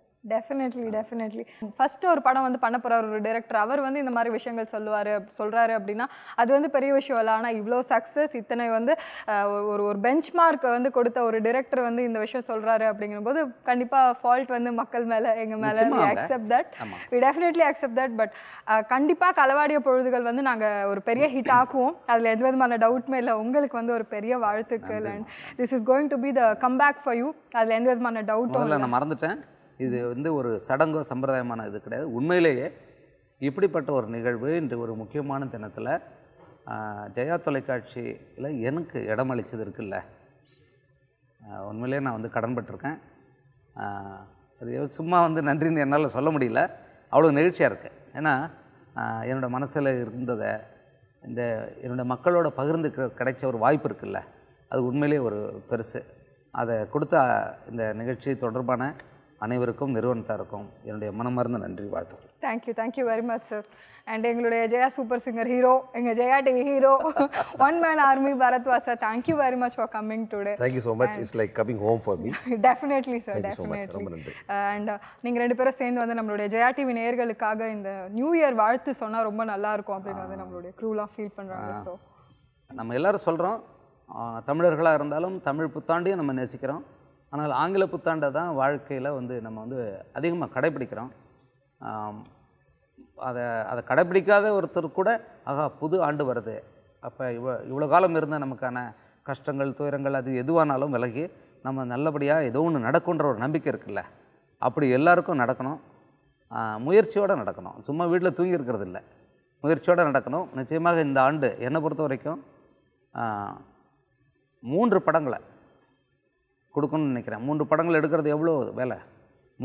டெஃபினெட்லி ஃபர்ஸ்ட் ஒரு படம் வந்து பண்ண போகிறார் ஒரு டைரக்டர், அவர் வந்து இந்த மாதிரி விஷயங்கள் சொல்கிறாரு அப்படின்னா அது வந்து பெரிய விஷயம் இல்லை. ஆனால் இவ்வளோ சக்ஸஸ், இத்தனை வந்து ஒரு ஒரு பெஞ்ச் மார்க்கை வந்து கொடுத்த ஒரு டைரக்டர் வந்து இந்த விஷயம் சொல்கிறாரு அப்படிங்கும்போது கண்டிப்பாக ஃபால்ட் வந்து மக்கள் மேலே, எங்கள் மேலே. Accept that, we definitely accept that. But கண்டிப்பாக களவாடிய பொழுதுகள் வந்து நாங்கள் ஒரு பெரிய ஹிட் ஆக்குவோம், அதில் எந்த விதமான டவுட்மே இல்லை. உங்களுக்கு வந்து ஒரு பெரிய வாழ்த்துக்கள். And this is going to be the comeback for you, அதில் எந்த விதமான டவுட்டும் இல்லை. நான் மறந்துட்டேன், இது வந்து ஒரு சடங்கோ சம்பிரதாயமான இது கிடையாது. உண்மையிலேயே இப்படிப்பட்ட ஒரு நிகழ்வு இன்று ஒரு முக்கியமான தினத்தில் ஜெயா தொலைக்காட்சியில் எனக்கு இடமளித்தது இருக்குல்ல, உண்மையிலேயே நான் வந்து கடன்பட்டிருக்கேன். அது சும்மா வந்து நன்றின்னு என்னால் சொல்ல முடியல, அவ்வளோ நெகிழ்ச்சியாக இருக்குது. ஏன்னா என்னோடய மனசில் இருந்ததை இந்த என்னோடய மக்களோட பகிர்ந்து கிடைச்ச ஒரு வாய்ப்பு இருக்குல்ல, அது உண்மையிலேயே ஒரு பெருசு. அதை கொடுத்த இந்த நிகழ்ச்சி தொடர்பான அனைவருக்கும் நிறுவனத்தாருக்கும் என்னுடைய மனமார்ந்த நன்றி வாழ்த்துக்கள். Thank you, thank you very much sir. And எங்களுடைய ஜெயா சூப்பர் சிங்கர் ஹீரோ, எங்கள் Jaya TV hero, one man army Bharadwaj sir, thank you very much for coming today. Thank you so much, it's like coming home for me. Definitely sir, definitely. And நீங்கள் ரெண்டு பேரும் சேர்ந்து வந்து நம்மளுடைய Jaya TV நேயர்களுக்காக இந்த நியூ இயர் வாழ்த்து சொன்னால் ரொம்ப நல்லாயிருக்கும் அப்படின்னு வந்து நம்மளுடைய க்ரூலாம் ஃபீல் பண்ணுறாங்க. ஸோ நம்ம எல்லோரும் சொல்கிறோம், தமிழர்களாக இருந்தாலும் தமிழ் புத்தாண்டையும் நம்ம நேசிக்கிறோம். ஆனால் ஆங்கில புத்தாண்டை தான் வாழ்க்கையில் வந்து நம்ம வந்து அதிகமாக கடைப்பிடிக்கிறோம். அதை கடைப்பிடிக்காத ஒருத்தர் கூட ஆகா புது ஆண்டு வருது, அப்போ இவ்வளோ காலம் இருந்தால் நமக்கான கஷ்டங்கள் துயரங்கள் அது எதுவானாலும் விலகி நம்ம நல்லபடியாக ஏதோ ஒன்று நடக்குன்ற ஒரு நம்பிக்கை இருக்குல்ல, அப்படி எல்லாருக்கும் நடக்கணும். முயற்சியோடு நடக்கணும், சும்மா வீட்டில் தூங்கி இருக்கிறது இல்லை, முயற்சியோடு நடக்கணும். நிச்சயமாக இந்த ஆண்டு என்னை பொறுத்த வரைக்கும் 3 படங்களை கொடுக்கணும்னு நினைக்கிறேன். 3 படங்கள் எடுக்கிறது எவ்வளோ வேலை,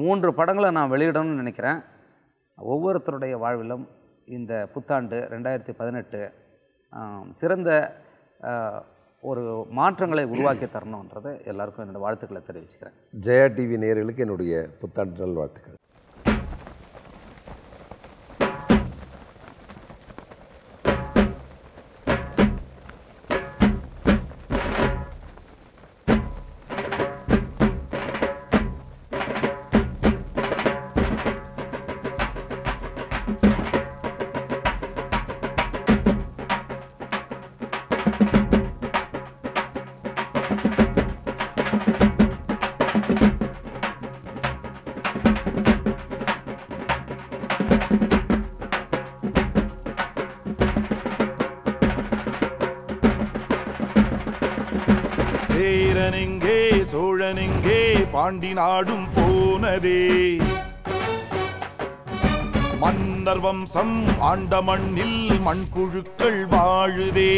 3 படங்களை நான் வெளியிடணும்னு நினைக்கிறேன். ஒவ்வொருத்தருடைய வாழ்விலும் இந்த புத்தாண்டு 2018 சிறந்த ஒரு மாற்றங்களை உருவாக்கி தரணுன்றது எல்லாருக்கும் என்னோடய வாழ்த்துக்களை தெரிவிச்சுக்கிறேன். ஜெயா டிவி நேயர்களுக்கு என்னுடைய புத்தாண்டு நல் வாழ்த்துக்கள். பாண்டி நாடும் போனதே மன்னர் வம்சம் ஆண்ட மண்ணில் மண்புழுக்கள் வாழுதே.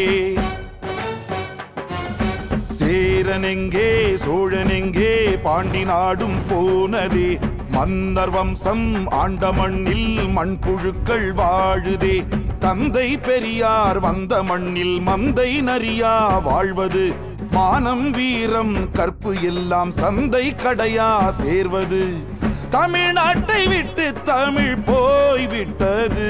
சேரனெங்கே சோழனெங்கே பாண்டி நாடும் போனதே மன்னர் வம்சம் ஆண்ட மண்ணில் மண்புழுக்கள் வாழுதே. தந்தை பெரியார் வந்த மண்ணில் மந்தை நரியா வாழ்வது, மானம் வீரம் கற்பு எல்லாம் சந்தை கடையா சேர்வது. தமிழ்நாட்டை விட்டு தமிழ் போய்விட்டது.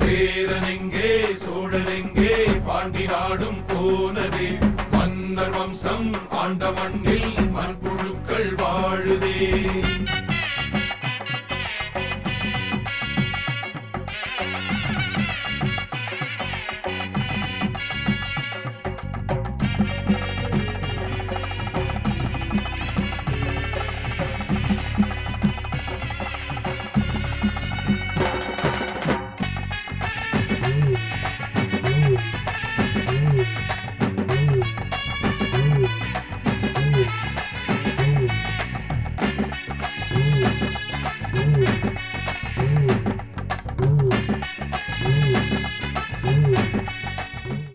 சேரனெங்கே சோழனெங்கே பாண்டி நாடும் போனதே மன்னர் வம்சம் ஆண்ட மண்ணில் மண்புழுக்கள் வாழுதே.